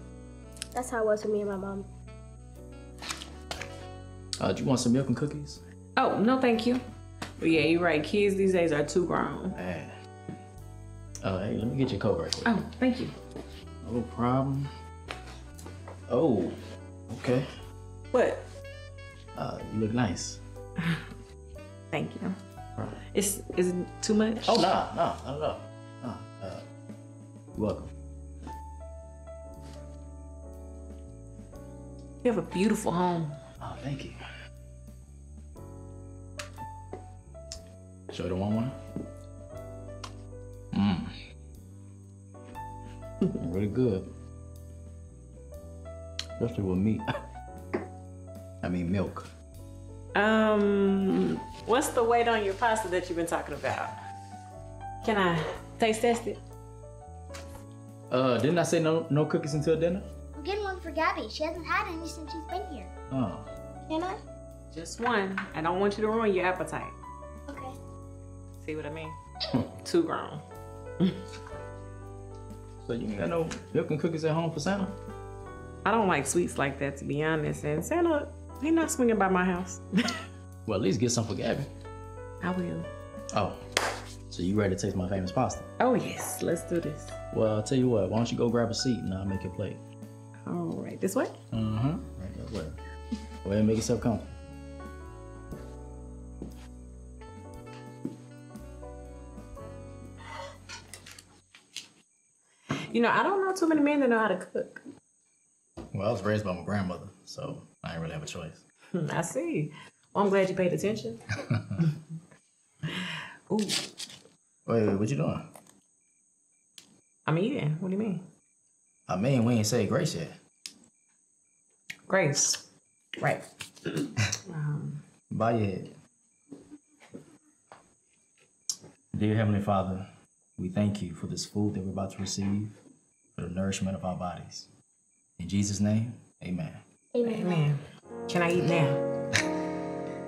That's how it was for me and my mom. Do you want some milk and cookies? Oh, no thank you. But yeah, you're right. Kids these days are too grown. Man. Oh, hey, let me get your coat right quick. Oh, thank you. No problem. Oh, okay. What? You look nice. Thank you. Right. Is it too much? Oh, no, not at all. You're welcome. You have a beautiful home. Oh, thank you. Show the one. Really good. Especially with meat. I mean milk. What's the weight on your pasta that you've been talking about? Can I Taste test it. Didn't I say no cookies until dinner? I'm getting one for Gabby. She hasn't had any since she's been here. Oh. Can I? Just one. I don't want you to ruin your appetite. Okay. See what I mean? Too grown. So you ain't got no milk and cookies at home for Santa? I don't like sweets like that, to be honest. And Santa, he not swinging by my house. Well, at least get some for Gabby. I will. Oh, so you ready to taste my famous pasta? Oh, yes. Let's do this. Well, I'll tell you what. Why don't you go grab a seat and I'll make your plate. All right. This way? Uh-huh. Right that way. Go ahead and make yourself comfortable. You know, I don't know too many men that know how to cook. Well, I was raised by my grandmother, so I didn't really have a choice. I see. Well, I'm glad you paid attention. Ooh. Wait, what you doing? I'm eating. What do you mean? I mean, we ain't say grace yet. Grace. Right. Bow your head. Dear Heavenly Father, we thank you for this food that we're about to receive, for the nourishment of our bodies. In Jesus' name, amen. Amen. Amen. Can I eat now?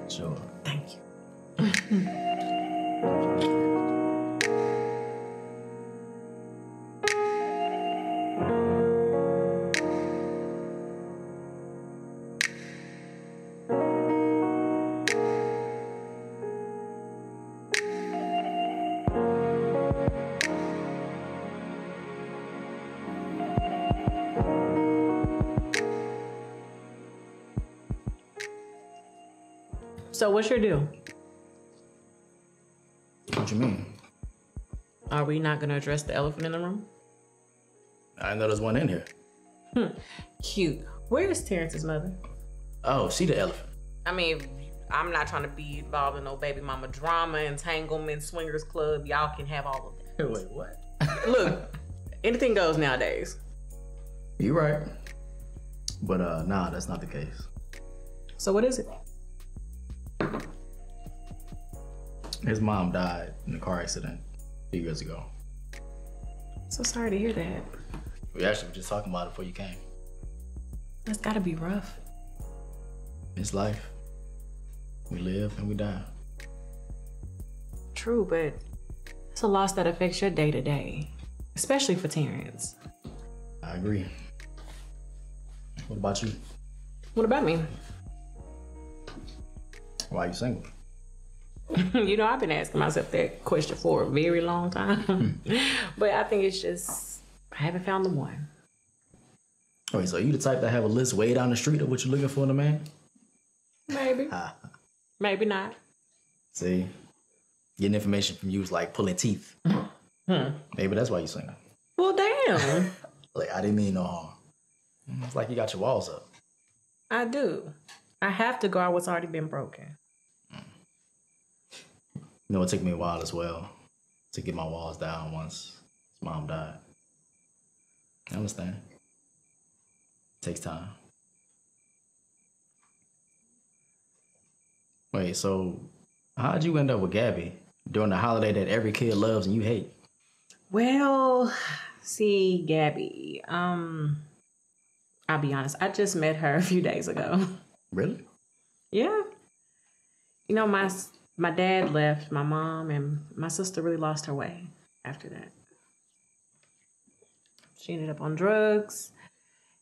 Sure. Thank you. So what's your deal? What you mean? Are we not gonna address the elephant in the room? I know there's one in here. Cute. Where is Terrence's mother? Oh, she the elephant. I mean, I'm not trying to be involved in no baby mama drama, entanglement, swingers club. Y'all can have all of that. Wait, what? Look, anything goes nowadays. You right. But nah, that's not the case. So what is it? His mom died in a car accident a few years ago. So sorry to hear that. We actually were just talking about it before you came. That's gotta be rough. It's life. We live and we die. True, but it's a loss that affects your day-to-day, especially for Terrence. I agree. What about you? What about me? Why are you single? You know, I've been asking myself that question for a very long time. But I think it's just, I haven't found the one. Wait, so are you the type that have a list way down the street of what you're looking for in a man? Maybe. Maybe not. See, getting information from you is like pulling teeth. Maybe that's why you're single. Well, damn. Like, I didn't mean no harm. It's like you got your walls up. I do. I have to guard what's already been broken. You know, it took me a while as well to get my walls down once his mom died. I understand. It takes time. Wait, so how'd you end up with Gabby during the holiday that every kid loves and you hate? Well, see, Gabby, I'll be honest. I just met her a few days ago. Really? Yeah. You know, my dad left, my mom, and my sister really lost her way after that. She ended up on drugs,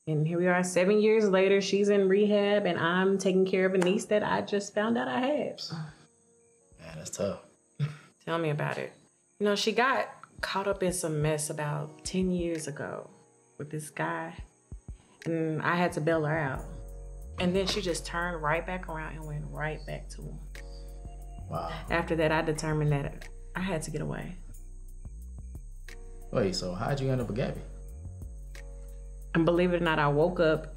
and here we are 7 years later. She's in rehab, and I'm taking care of a niece that I just found out I had. Man, that's tough. Tell me about it. You know, she got caught up in some mess about 10 years ago with this guy, and I had to bail her out. And then she just turned right back around and went right back to him. Wow. After that, I determined that I had to get away. Wait, so how'd you end up with Gabby? And believe it or not, I woke up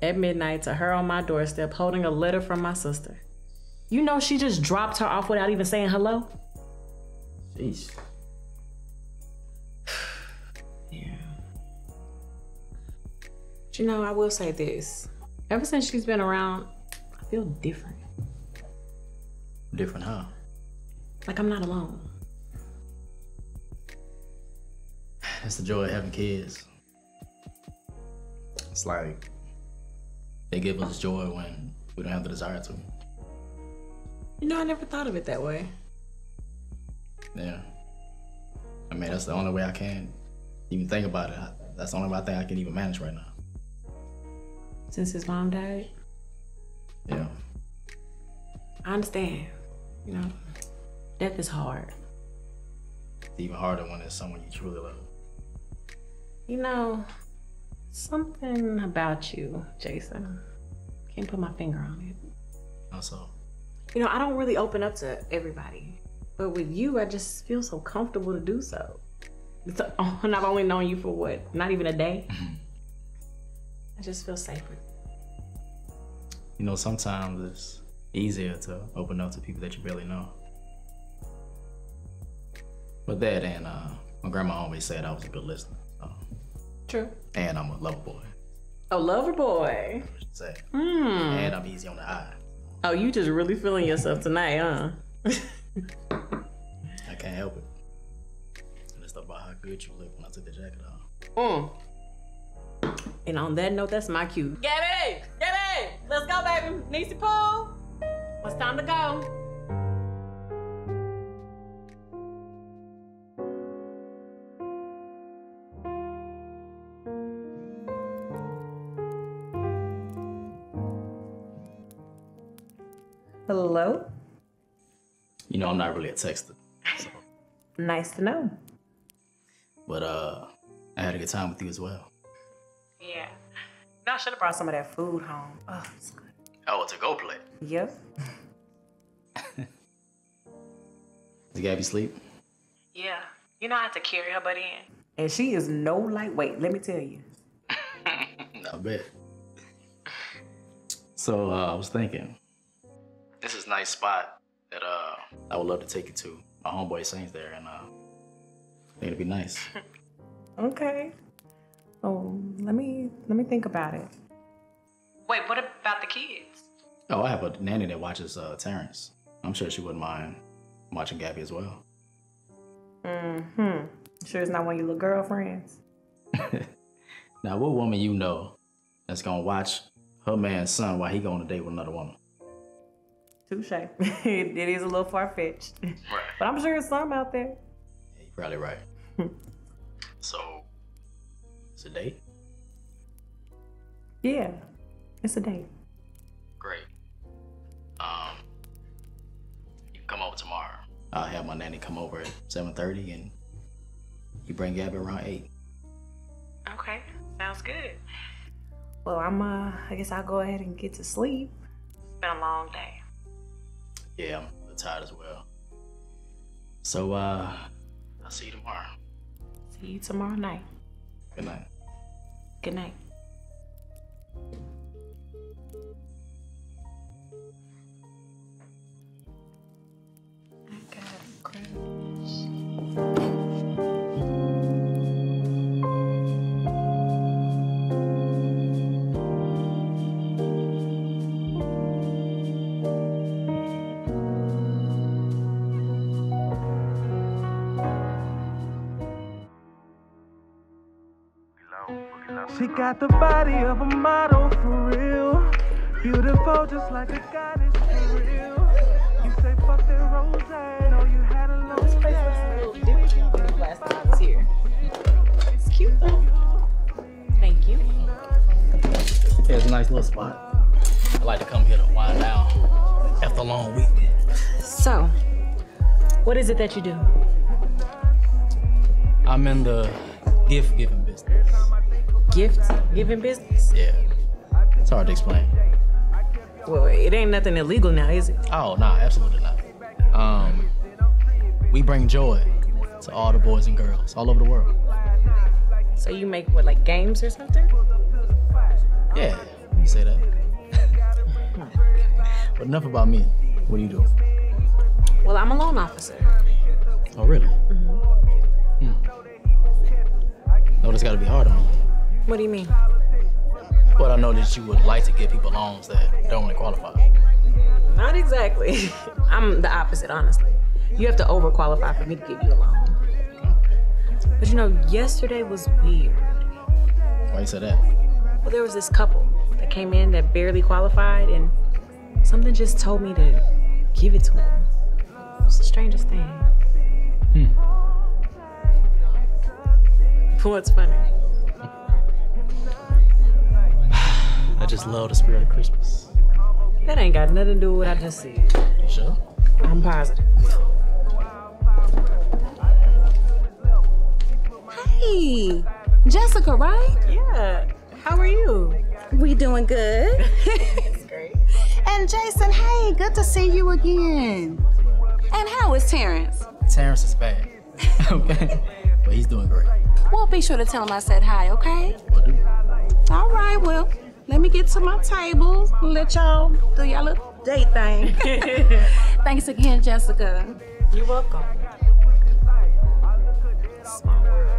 at midnight to her on my doorstep holding a letter from my sister. You know, she just dropped her off without even saying hello. Jeez. Yeah. But you know, I will say this. Ever since she's been around, I feel different. Different, huh? Like I'm not alone. That's the joy of having kids. It's like they give us joy when we don't have the desire to. You know, I never thought of it that way. Yeah. I mean, that's the only way I can even think about it. That's the only way I think I can even manage right now. Since his mom died? Yeah. I understand. You know, death is hard. It's even harder when it's someone you truly love. You know, something about you, Jason. Can't put my finger on it. How so? You know, I don't really open up to everybody. But with you, I just feel so comfortable to do so. And I've only known you for what? Not even a day? I just feel safer. You know, sometimes it's easier to open up to people that you barely know. But that and my grandma always said I was a good listener. So. True. And I'm a lover boy. Oh, lover boy. That's what she said. Mm. And I'm easy on the eye. Oh, you just really feeling yourself tonight, huh? I can't help it. And it's about how good you look when I took the jacket off. Mm. And on that note, that's my cue. Gabby! Gabby! Let's go, baby. Needs to pull. It's time to go. Hello? You know, I'm not really a texter. So. Nice to know. But I had a good time with you as well. Yeah. No, I should have brought some of that food home. Oh, it's good. Oh, it's a go plate. Yep. Did Gabby sleep? Yeah. You know I had to carry her butt in. And she is no lightweight, let me tell you. I bet. So, I was thinking, this is a nice spot that I would love to take you to. My homeboy sings there, and I think it'd be nice. Okay. Oh, let me think about it. Wait, what about the kids? Oh, I have a nanny that watches Terrence. I'm sure she wouldn't mind watching Gabby as well. Mm-hmm. Sure it's not one of your little girlfriends? Now, what woman you know that's gonna watch her man's son while he go on a date with another woman? Touche. It is a little far-fetched. Right. But I'm sure there's some out there. Yeah, you're probably right. So, it's a date? Yeah. It's a date. Great. You can come over tomorrow. I'll have my nanny come over at 7:30 and you bring Gabby around 8. Okay, sounds good. Well, I guess I'll go ahead and get to sleep. It's been a long day. Yeah, I'm tired as well. So, I'll see you tomorrow. See you tomorrow night. Good night. Good night. She got the body of a model for real. Beautiful just like a goddess for real. You say fuck that rosé, no you had a little. This place looks a little different than the last time I was here. It's cute though. Thank you. Yeah, it's a nice little spot. I like to come here to wind down after a long week. So, what is it that you do? I'm in the gift-giving business. Gift-giving business? Yeah. It's hard to explain. Well, it ain't nothing illegal now, is it? Oh, nah, absolutely not. We bring joy to all the boys and girls all over the world. So you make, what, like games or something? Yeah, you can say that. But enough about me. What do you do? Well, I'm a loan officer. Oh, really? Mm-hmm. Hmm. No, that's gotta be hard on you. What do you mean? Well, I know that you would like to give people loans that don't really qualify. Not exactly. I'm the opposite, honestly. You have to overqualify for me to give you a loan. But you know, yesterday was weird. Why you say that? Well, there was this couple that came in that barely qualified, and something just told me to give it to them. It was the strangest thing. What's funny? I just love the spirit of Christmas. That ain't got nothing to do with what I just said. You sure? I'm positive. Hey, Jessica, right? Yeah. How are you? We doing good. That's great. And Jason, hey, good to see you again. And how is Terrence? Terrence is bad. Okay. But he's doing great. Well, be sure to tell him I said hi, okay? Will do. All right, well, let me get to my table and let y'all do y'all little date thing. Thanks again, Jessica. You're welcome. Small world.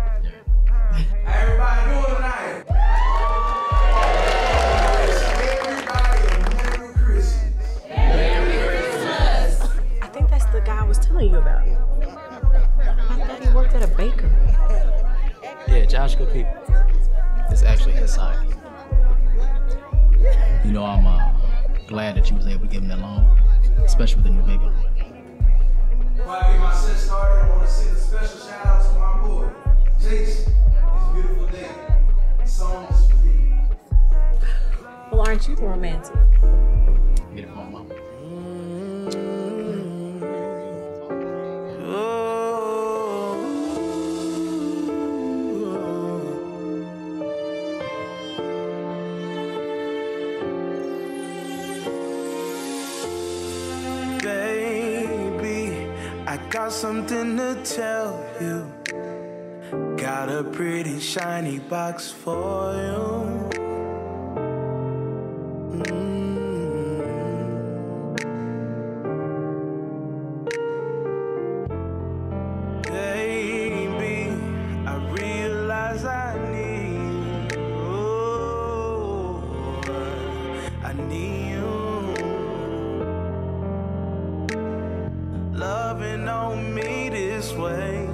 Everybody doing tonight? Everybody, Merry Christmas. Merry Christmas. I think that's the guy I was telling you about. I thought he worked at a bakery. Yeah, Josh, good people. It's actually his side. You know, I'm glad that you was able to give him that loan, especially with the new baby. Before I get my set started, I want to send a special shout out to my boy, Jason. It's a beautiful day. The song's for you. Well, aren't you romantic? Get it on, Mama. Got something to tell you. Got a pretty shiny box for you. Baby, I realize I need you. Oh, I need you. Loving on me this way.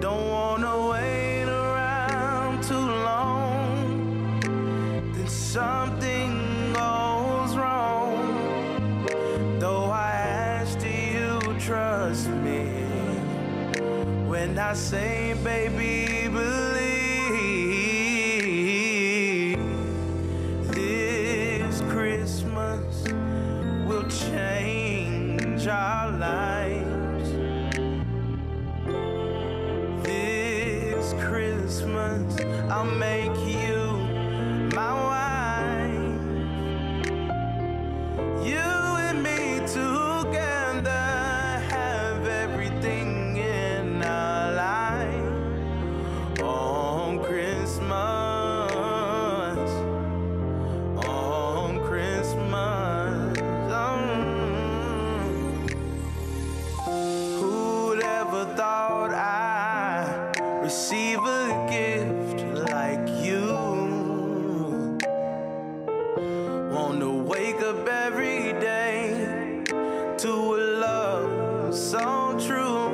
Don't wanna wait around too long. Then something goes wrong. Though I asked, do you trust me? When I say, baby, believe this Christmas will change our lives. This Christmas, I'll make you my wife. You and me together have everything in our life. On Christmas, on Christmas. Thought I receive a gift like you. Wanna wake up every day to a love so true.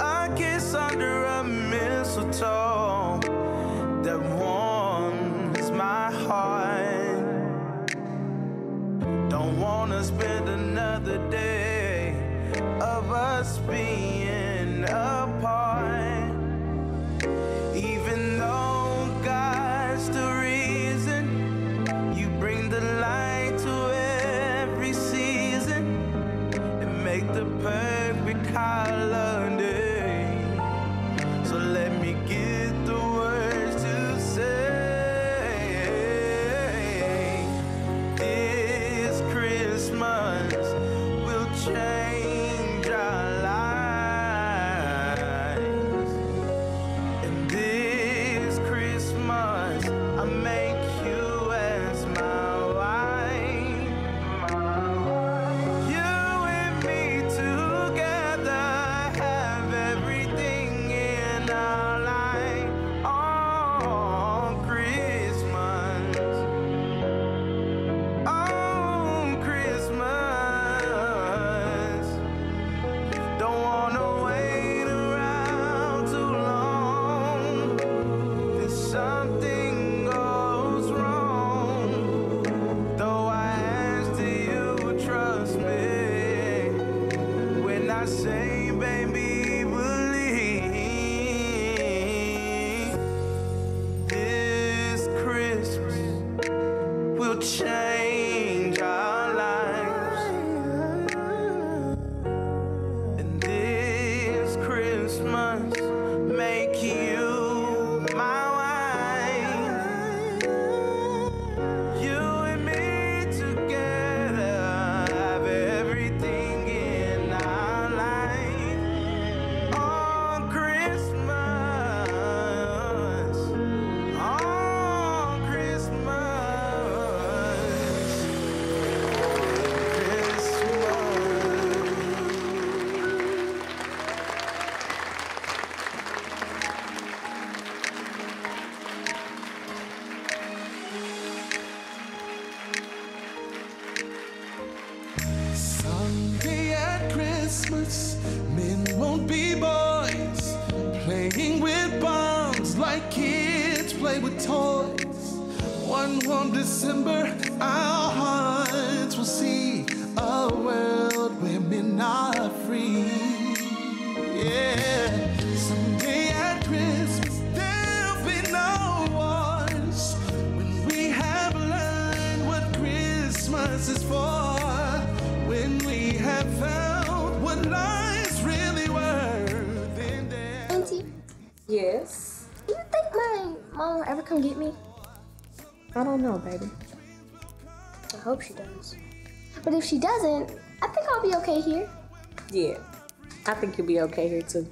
A kiss under a mistletoe that warms my heart. Don't wanna spend another day of us being apart. Even though God's the reason, you bring the light to every season and make the perfect holiday. So let me get the words to say, this Christmas will change. I say, baby, believe this Christmas will change our lives, and this Christmas make you my wife. You and me together have everything in our life. On Christmas, Christmas. Someday at Christmas, men won't be boys, playing with bombs like kids play with toys. One warm December, our hearts will see a world where men are free. Yeah, someday at Christmas, there'll be no wars when we have learned what Christmas is for. When we have found what life's really worth, then there. Auntie? Yes? Do you think my mom will ever come get me? I don't know, baby. I hope she does. But if she doesn't, I think I'll be okay here. Yeah, I think you'll be okay here too.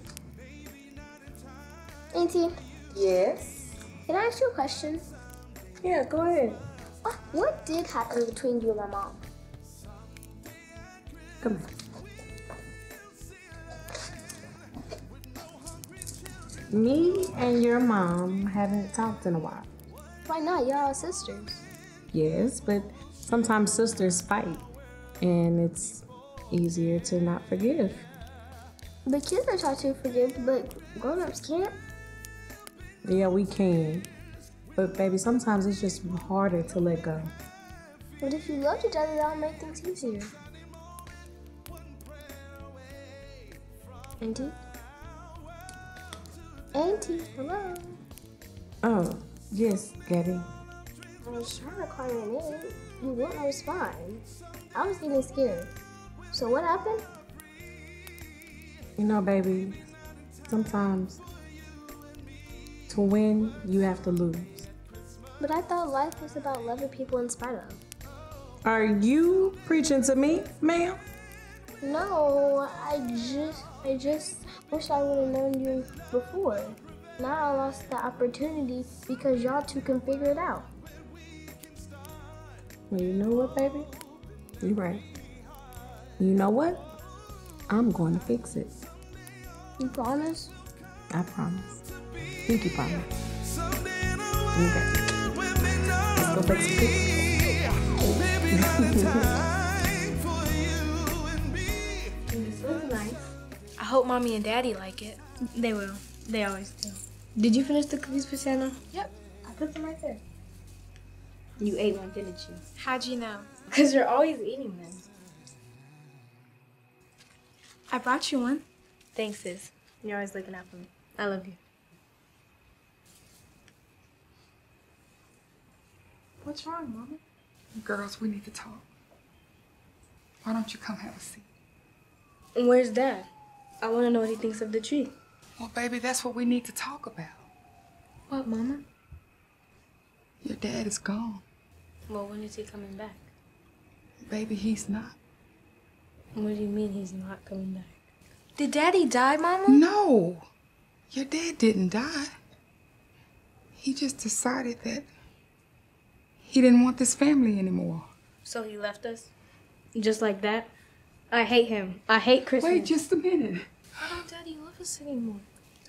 Auntie, Yes? can I ask you a question? Yeah, go ahead. What did happen between you and my mom? Come here. Me and your mom haven't talked in a while. Why not? You're all sisters. Yes, but sometimes sisters fight, and it's easier to not forgive. But kids are taught to forgive, but grown-ups can't. Yeah, we can. But baby, sometimes it's just harder to let go. But if you loved each other, that'll make things easier. Auntie? Auntie, hello? Oh, yes, Gabby. I was trying to call your name. You wouldn't respond. I was getting scared. So what happened? You know, baby, sometimes to win, you have to lose. But I thought life was about loving people in spite of. Are you preaching to me, ma'am? No, I just wish I would have known you before. Now I lost the opportunity because y'all two can figure it out. Well, you know what, baby? You're right. You know what? I'm going to fix it. You promise? I promise. Think you promise. Okay. Let's go fix it. I hope Mommy and Daddy like it. They will. They always do. Did you finish the cookies for Santa? Yep. I put them right there. You ate one, didn't you? How'd you know? Because you're always eating them. I brought you one. Thanks, sis. You're always looking out for me. I love you. What's wrong, Mama? Girls, we need to talk. Why don't you come have a seat? And where's Dad? I want to know what he thinks of the tree. Well, baby, that's what we need to talk about. What, Mama? Your dad is gone. Well, when is he coming back? Baby, he's not. What do you mean he's not coming back? Did Daddy die, Mama? No. Your dad didn't die. He just decided that he didn't want this family anymore. So he left us? Just like that? I hate him. I hate Christmas. Wait just a minute. Why don't Daddy love us anymore?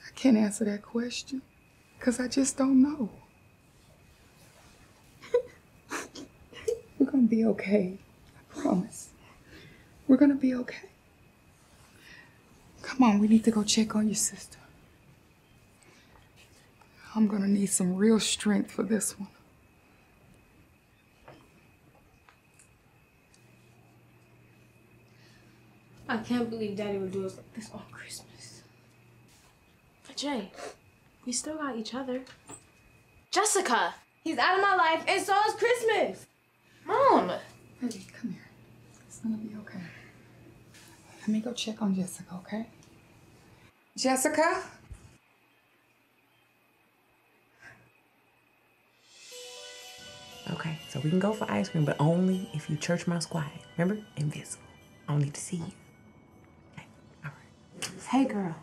I can't answer that question, because I just don't know. We're going to be okay. I promise. We're going to be okay. Come on, we need to go check on your sister. I'm going to need some real strength for this one. I can't believe Daddy would do us like this on Christmas. But Jay, we still got each other. Jessica! He's out of my life, and so is Christmas! Mom! Baby, come here. It's gonna be okay. Let me go check on Jessica, okay? Jessica? Okay, so we can go for ice cream, but only if you church my squad. Remember? Invisible. I don't need to see you. Okay, all right. Hey, girl.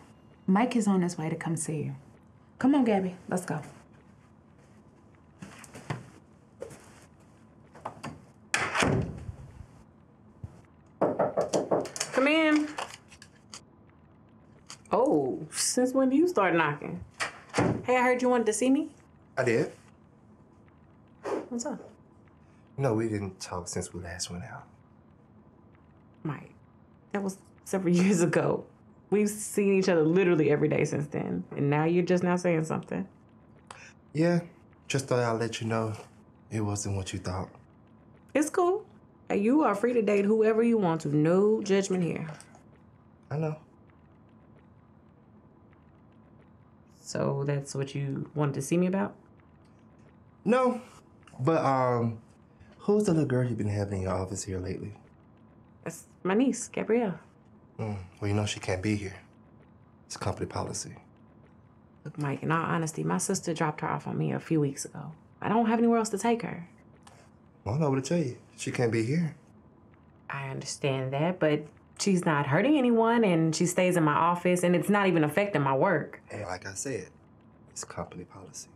Mike is on his way to come see you. Come on, Gabby. Let's go. Come in. Oh, since when do you start knocking? Hey, I heard you wanted to see me. I did. What's up? No, we didn't talk since we last went out. Mike, that was several years ago. We've seen each other literally every day since then. And now you're just now saying something. Yeah, just thought I'd let you know it wasn't what you thought. It's cool. You are free to date whoever you want to. No judgment here. I know. So that's what you wanted to see me about? No. But, who's the little girl you've been having in your office here lately? That's my niece, Gabrielle. Well, you know she can't be here. It's company policy. Look, Mike, in all honesty, my sister dropped her off on me a few weeks ago. I don't have anywhere else to take her. Well, I know what to tell you. She can't be here. I understand that, but she's not hurting anyone, and she stays in my office, and it's not even affecting my work. And like I said, it's company policy.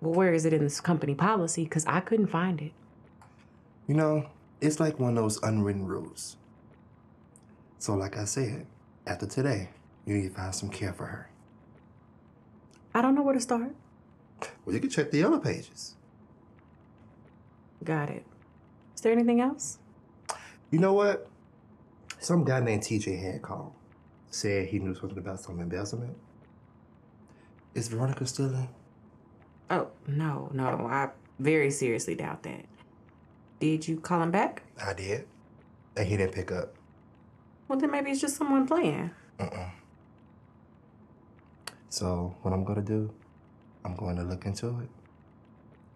Well, where is it in this company policy? Because I couldn't find it. You know, it's like one of those unwritten rules. So like I said, after today, you need to find some care for her. I don't know where to start. Well, you can check the yellow pages. Got it. Is there anything else? You know what? Some guy named TJ had called. Said he knew something about some embezzlement. Is Veronica still in? Oh, no, I very seriously doubt that. Did you call him back? I did, and he didn't pick up. Well, then maybe it's just someone playing. So what I'm gonna do, I'm going to look into it,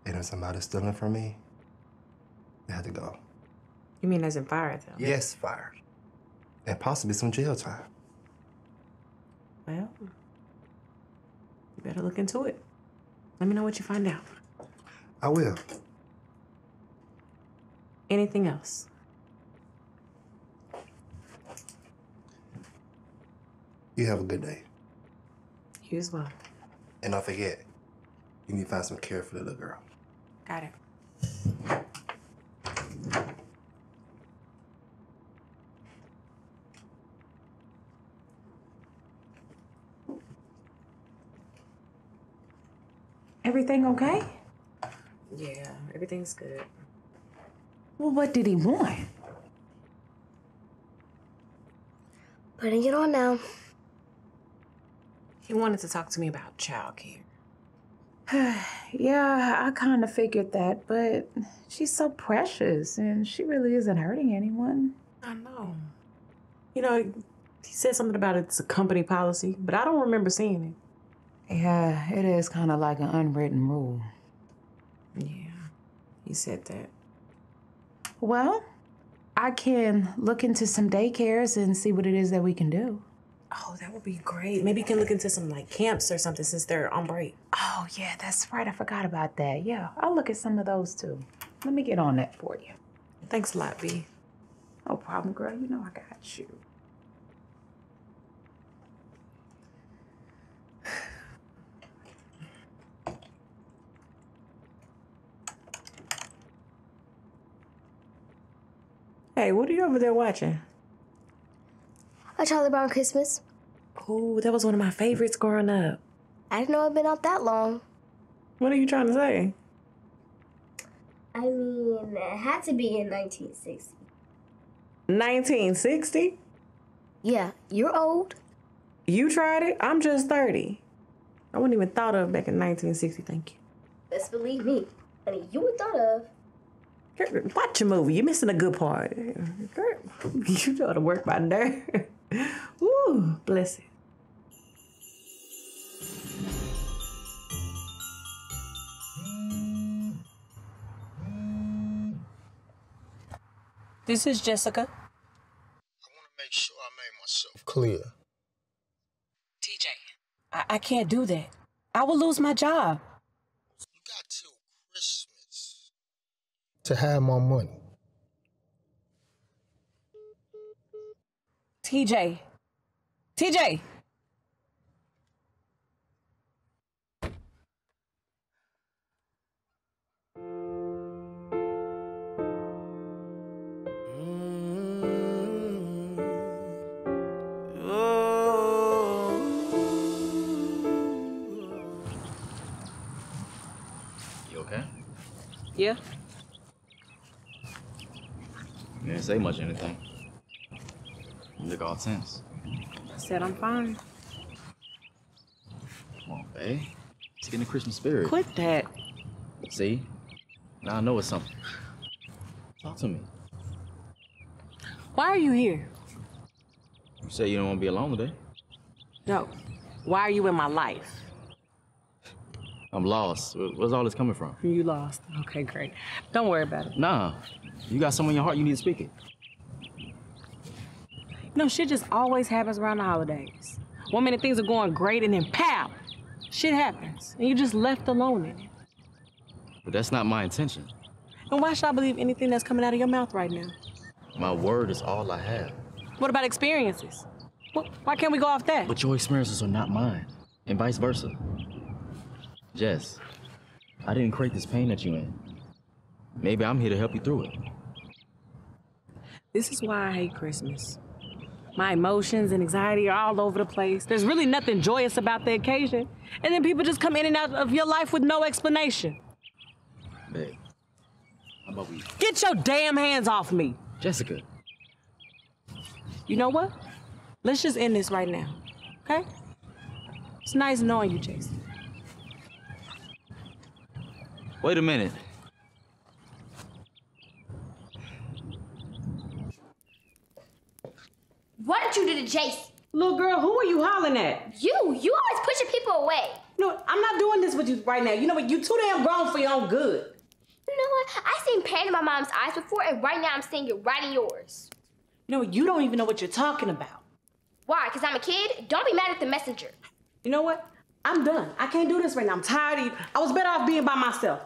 and if somebody's stealing from me, they have to go. You mean as in fired, though? Yes, fired, and possibly some jail time. Well, you better look into it. Let me know what you find out. I will. Anything else? You have a good day. You as well. And don't forget, you need to find some care for the little girl. Got it. Everything okay? Yeah, everything's good. Well, what did he want? Putting it on now. He wanted to talk to me about childcare. Yeah, I kind of figured that, but she's so precious and she really isn't hurting anyone. I know. You know, he said something about it's a company policy, but I don't remember seeing it. Yeah, it is kind of like an unwritten rule. Yeah, you said that. Well, I can look into some daycares and see what it is that we can do. Oh, that would be great. Maybe you can look into some, like, camps or something since they're on break. Oh, yeah, that's right. I forgot about that. Yeah, I'll look at some of those, too. Let me get on that for you. Thanks a lot, B. No problem, girl. You know I got you. Hey, what are you over there watching? A Charlie Brown Christmas. Oh, that was one of my favorites growing up. I didn't know it had been out that long. What are you trying to say? I mean, it had to be in 1960. 1960? Yeah, you're old. You tried it? I'm just 30. I wouldn't even thought of back in 1960, thank you. Best believe me, honey, you were thought of. Watch a movie. You're missing a good part. Girl, you know how to work my nerve. Ooh, bless it. This is Jessica. I want to make sure I made myself clear. TJ, I can't do that. I will lose my job. You got till Christmas to have my money. TJ! Yeah. You didn't say much or anything. You look all tense. I said I'm fine. Come on, babe. Let's get in the Christmas spirit. Quit that. See? Now I know it's something. Talk to me. Why are you here? You say you don't want to be alone today. No. Why are you in my life? I'm lost. Where's all this coming from? You lost. Okay, great. Don't worry about it. Nah. You got something in your heart, you need to speak it. No, shit just always happens around the holidays. One minute things are going great and then pow! Shit happens. And you're just left alone in it. But that's not my intention. Then why should I believe anything that's coming out of your mouth right now? My word is all I have. What about experiences? Why can't we go off that? But your experiences are not mine, and vice versa. Jess, I didn't create this pain that you're in. Maybe I'm here to help you through it. This is why I hate Christmas. My emotions and anxiety are all over the place. There's really nothing joyous about the occasion. And then people just come in and out of your life with no explanation. Babe, how about we... Get your damn hands off me! Jessica. You know what? Let's just end this right now, okay? It's nice knowing you, Jason. Wait a minute. Why did you do to Jason? Little girl, who are you hollering at? You always pushing people away. No, I'm not doing this with you right now. You know what? You too damn grown for your own good. You know what? I seen pain in my mom's eyes before, and right now I'm seeing it right in yours. You know what? You don't even know what you're talking about. Why? Because I'm a kid? Don't be mad at the messenger. You know what? I'm done. I can't do this right now. I'm tired of you. I was better off being by myself.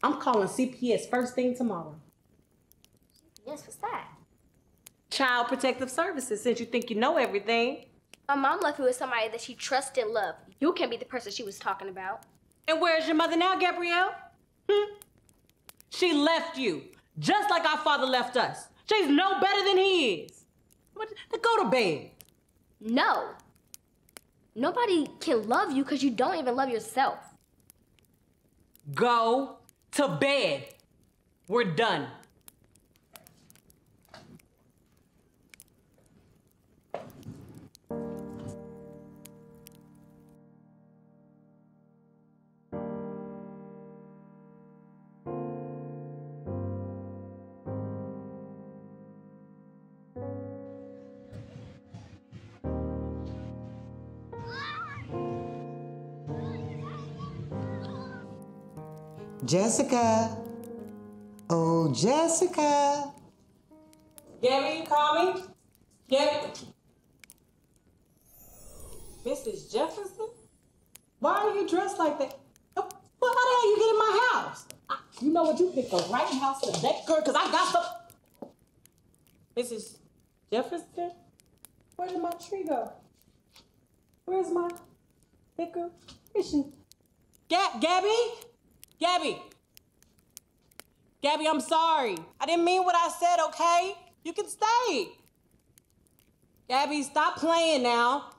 I'm calling CPS first thing tomorrow. Yes, what's that? Child Protective Services, since you think you know everything. My mom left me with somebody that she trusted and loved. You can't be the person she was talking about. And where's your mother now, Gabrielle? She left you, just like our father left us. She's no better than he is. Go to bed. No. Nobody can love you because you don't even love yourself. Go to bed. We're done. Jessica. Oh, Jessica. Gabby, you call me? Gabby. Mrs. Jefferson? Why are you dressed like that? Well, how the hell you get in my house? You know what? You picked the right house for that girl, because I got some. Mrs. Jefferson? Where did my tree go? Where's my picker? Where's she? Gabby? Gabby, I'm sorry. I didn't mean what I said, okay? You can stay. Gabby, stop playing now.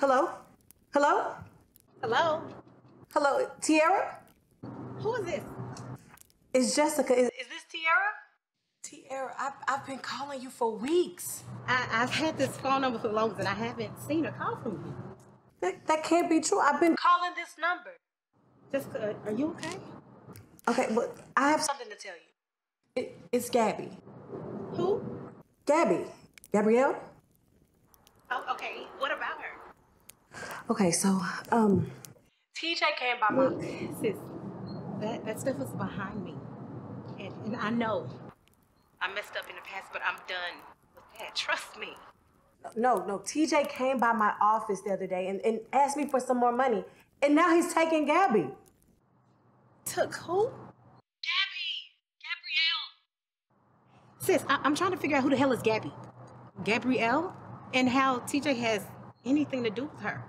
Hello? Hello? Hello? Hello, Tiara? Who is this? It's Jessica. Is this Tiara? Tiara, I've been calling you for weeks. I've had this phone number for longer and I haven't seen a call from you. That can't be true. I've been calling this number. Jessica, are you okay? Okay, but I have something to tell you. It's Gabby. Who? Gabby. Gabrielle? Oh, okay. What about her? Okay, so, TJ came by my... Sis, that stuff was behind me. And I know I messed up in the past, but I'm done with that. Trust me. No. TJ came by my office the other day and asked me for some more money. And now he's taking Gabby. Took who? Gabby! Gabrielle! Sis, I'm trying to figure out who the hell is Gabby. Gabrielle? And how TJ has anything to do with her.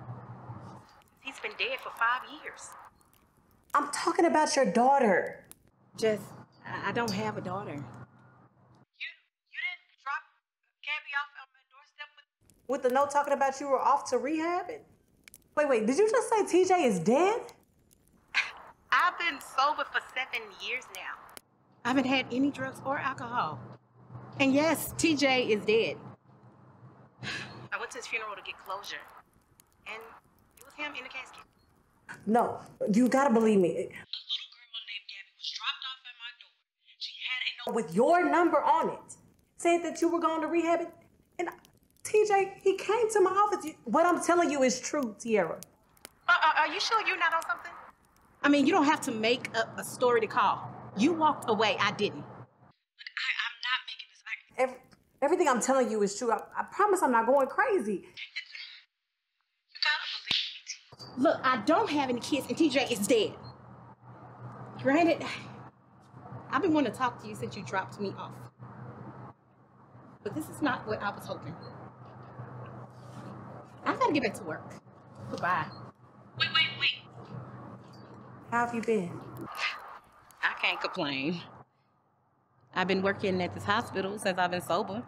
He's been dead for 5 years. I'm talking about your daughter. Jess, I don't have a daughter. You didn't drop Gabby off on my doorstep with the note talking about you were off to rehab? Wait, did you just say TJ is dead? I've been sober for 7 years now. I haven't had any drugs or alcohol. And yes, TJ is dead. I went to his funeral to get closure. And it was him in the casket. No, you gotta believe me. A little girl named Gabby was dropped off at my door. She had a note with your number on it. Said that you were going to rehab it. And TJ, he came to my office. What I'm telling you is true, Tiara. Are you sure you're not on something? I mean, you don't have to make up a story to call. You walked away, I didn't. Look, I'm not making this. Everything I'm telling you is true. I promise I'm not going crazy. You gotta believe me. Look, I don't have any kids and TJ is dead. Granted, I've been wanting to talk to you since you dropped me off. But this is not what I was hoping. I gotta get back to work. Goodbye. Wait. How have you been? I can't complain. I've been working at this hospital since I've been sober.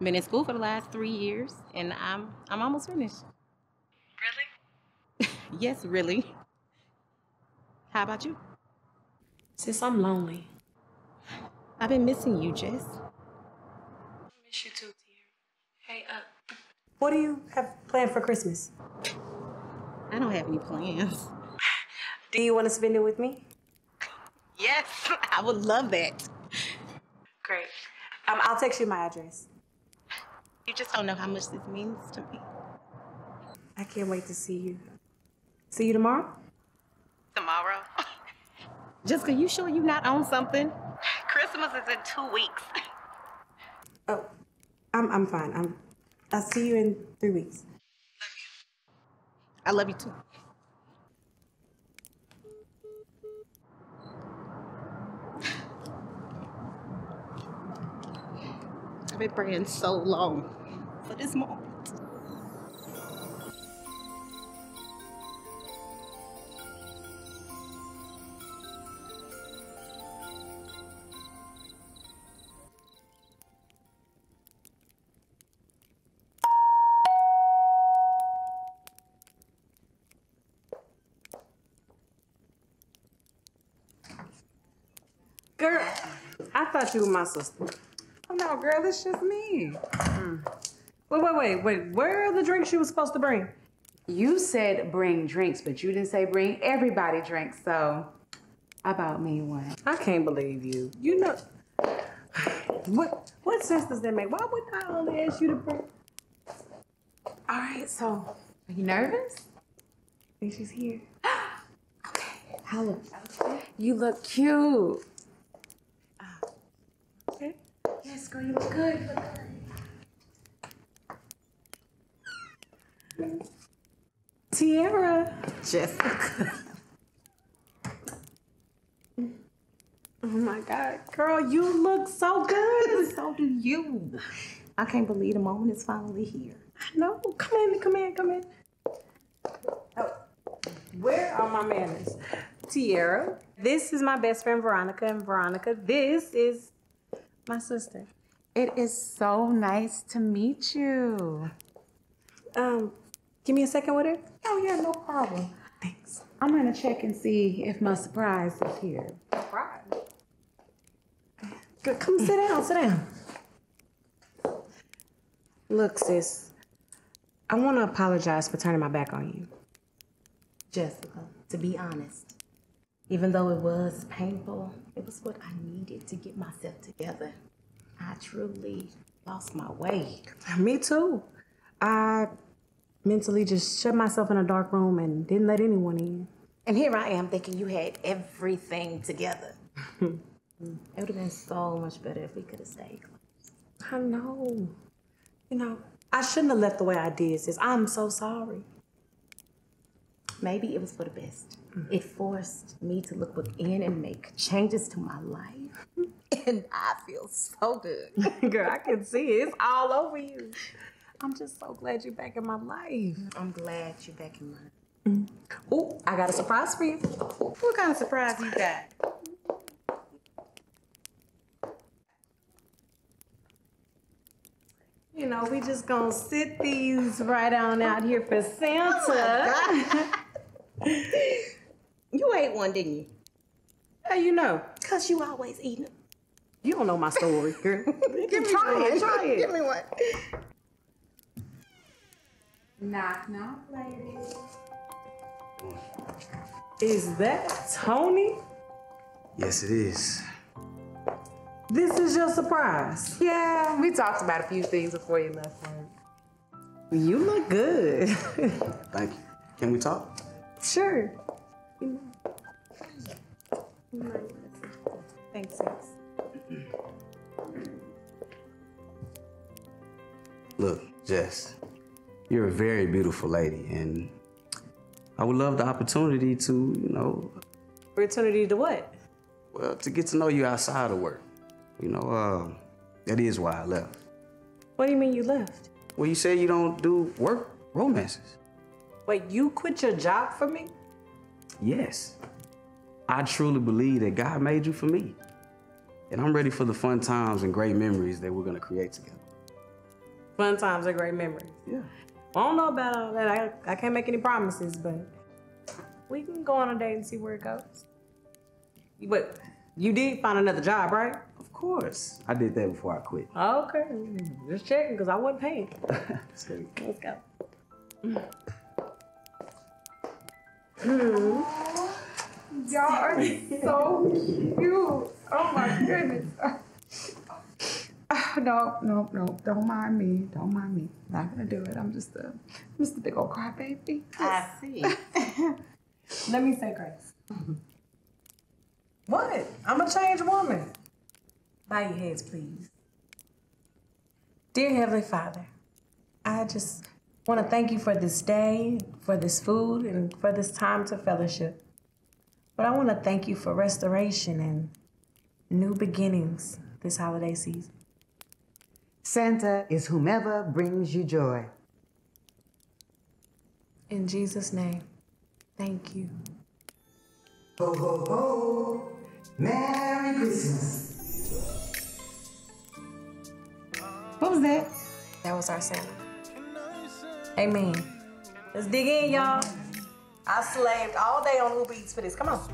Been in school for the last 3 years, and I'm almost finished. Really? Yes, really. How about you? Sis, I'm lonely. I've been missing you, Jess. I miss you too, dear. Hey, what do you have planned for Christmas? I don't have any plans. Do you want to spend it with me? Yes, I would love that. Great. I'll text you my address. You just don't know how much this means to me. I can't wait to see you. See you tomorrow? Tomorrow? Jessica, you sure you're not on something? Christmas is in 2 weeks. Oh, I'm fine. I'll see you in 3 weeks. Love you. I love you too. I've been praying so long for this moment. Girl, I thought you were my sister. No, girl, it's just me. Wait. Where are the drinks you were supposed to bring? You said bring drinks, but you didn't say bring everybody drinks, so I bought me one. I can't believe you. You know, what sense does that make? Why would I only ask you to bring? All right, so, are you nervous? I think she's here. Okay, hello. Okay. You look cute. Okay. Yes, girl, you look good. Tiara. Jessica. Oh my God, girl, you look so good. So do you. I can't believe the moment is finally here. I know. Come in. Oh, where are my manners? Tiara, this is my best friend, Veronica. And Veronica, this is... my sister. It is so nice to meet you. Give me a second with it? Oh, yeah, no problem. Thanks. I'm going to check and see if my surprise is here. Surprise? Come sit down, sit down. Look, sis, I want to apologize for turning my back on you. Jessica, to be honest, even though it was painful, it was what I needed to get myself together. I truly lost my way. Me too. I mentally just shut myself in a dark room and didn't let anyone in. And here I am thinking you had everything together. It would have been so much better if we could have stayed close. I know. You know, I shouldn't have left the way I did, sis. I'm so sorry. Maybe it was for the best. Mm-hmm. It forced me to look within and make changes to my life. And I feel so good. Girl, I can see it. It's all over you. I'm just so glad you're back in my life. I'm glad you're back in mine. Mm-hmm. Oh, I got a surprise for you. What kind of surprise you got? You know, we just gonna sit these right on out here for Santa. Oh my God. You ate one, didn't you? How you know? Because you always eat them. You don't know my story, girl. Try it. Give me one. Knock, knock, ladies. Is that Tony? Yes, it is. This is your surprise. Yeah, we talked about a few things before you left work. You look good. Thank you. Can we talk? Sure. Thanks, sis. Look, Jess, you're a very beautiful lady, and I would love the opportunity to, you know... Opportunity to what? Well, to get to know you outside of work. You know, that is why I left. What do you mean you left? Well, you said you don't do work romances. Wait, you quit your job for me? Yes. I truly believe that God made you for me. And I'm ready for the fun times and great memories that we're going to create together. Fun times and great memories? Yeah. Well, I don't know about all that. I can't make any promises, but we can go on a date and see where it goes. But you did find another job, right? Of course. I did that before I quit. Okay. Just checking, because I wasn't paying. Let's go. Y'all are so cute. Oh, my goodness. No. Don't mind me. Don't mind me. Not going to do it. I'm just a big old crybaby. I see. Let me say grace. What? I'm a changed woman. Bow your heads, please. Dear Heavenly Father, I just want to thank you for this day, for this food, and for this time to fellowship. But I want to thank you for restoration and new beginnings this holiday season. Santa is whomever brings you joy. In Jesus' name, thank you. Ho, ho, ho. Merry Christmas. What was that? That was our Santa. Amen. Let's dig in, y'all. I slaved all day on Uber Eats for this. Come on.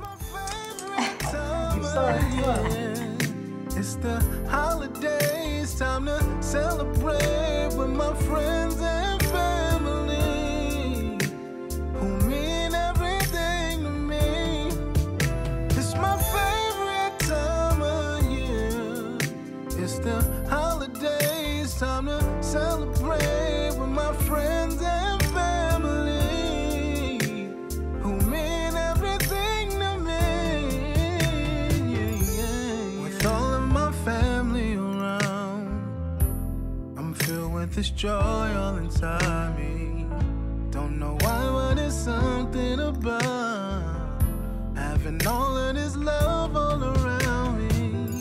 It's the holidays, time to celebrate with my friends and family who mean everything to me. It's my favorite time of year. It's the holidays. Time to celebrate with my friends and family who mean everything to me. Yeah. With all of my family around, I'm filled with this joy all inside me. Don't know why, but there's something about having all of this love all around me.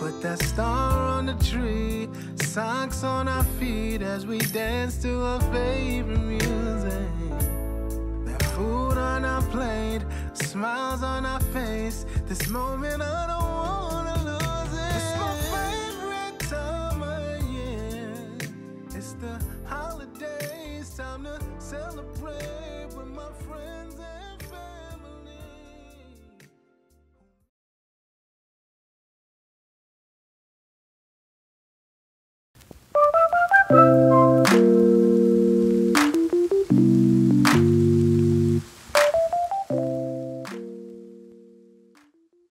But that star on the tree, socks on our feet as we dance to our favorite music. That food on our plate, smiles on our face, this moment I don't want.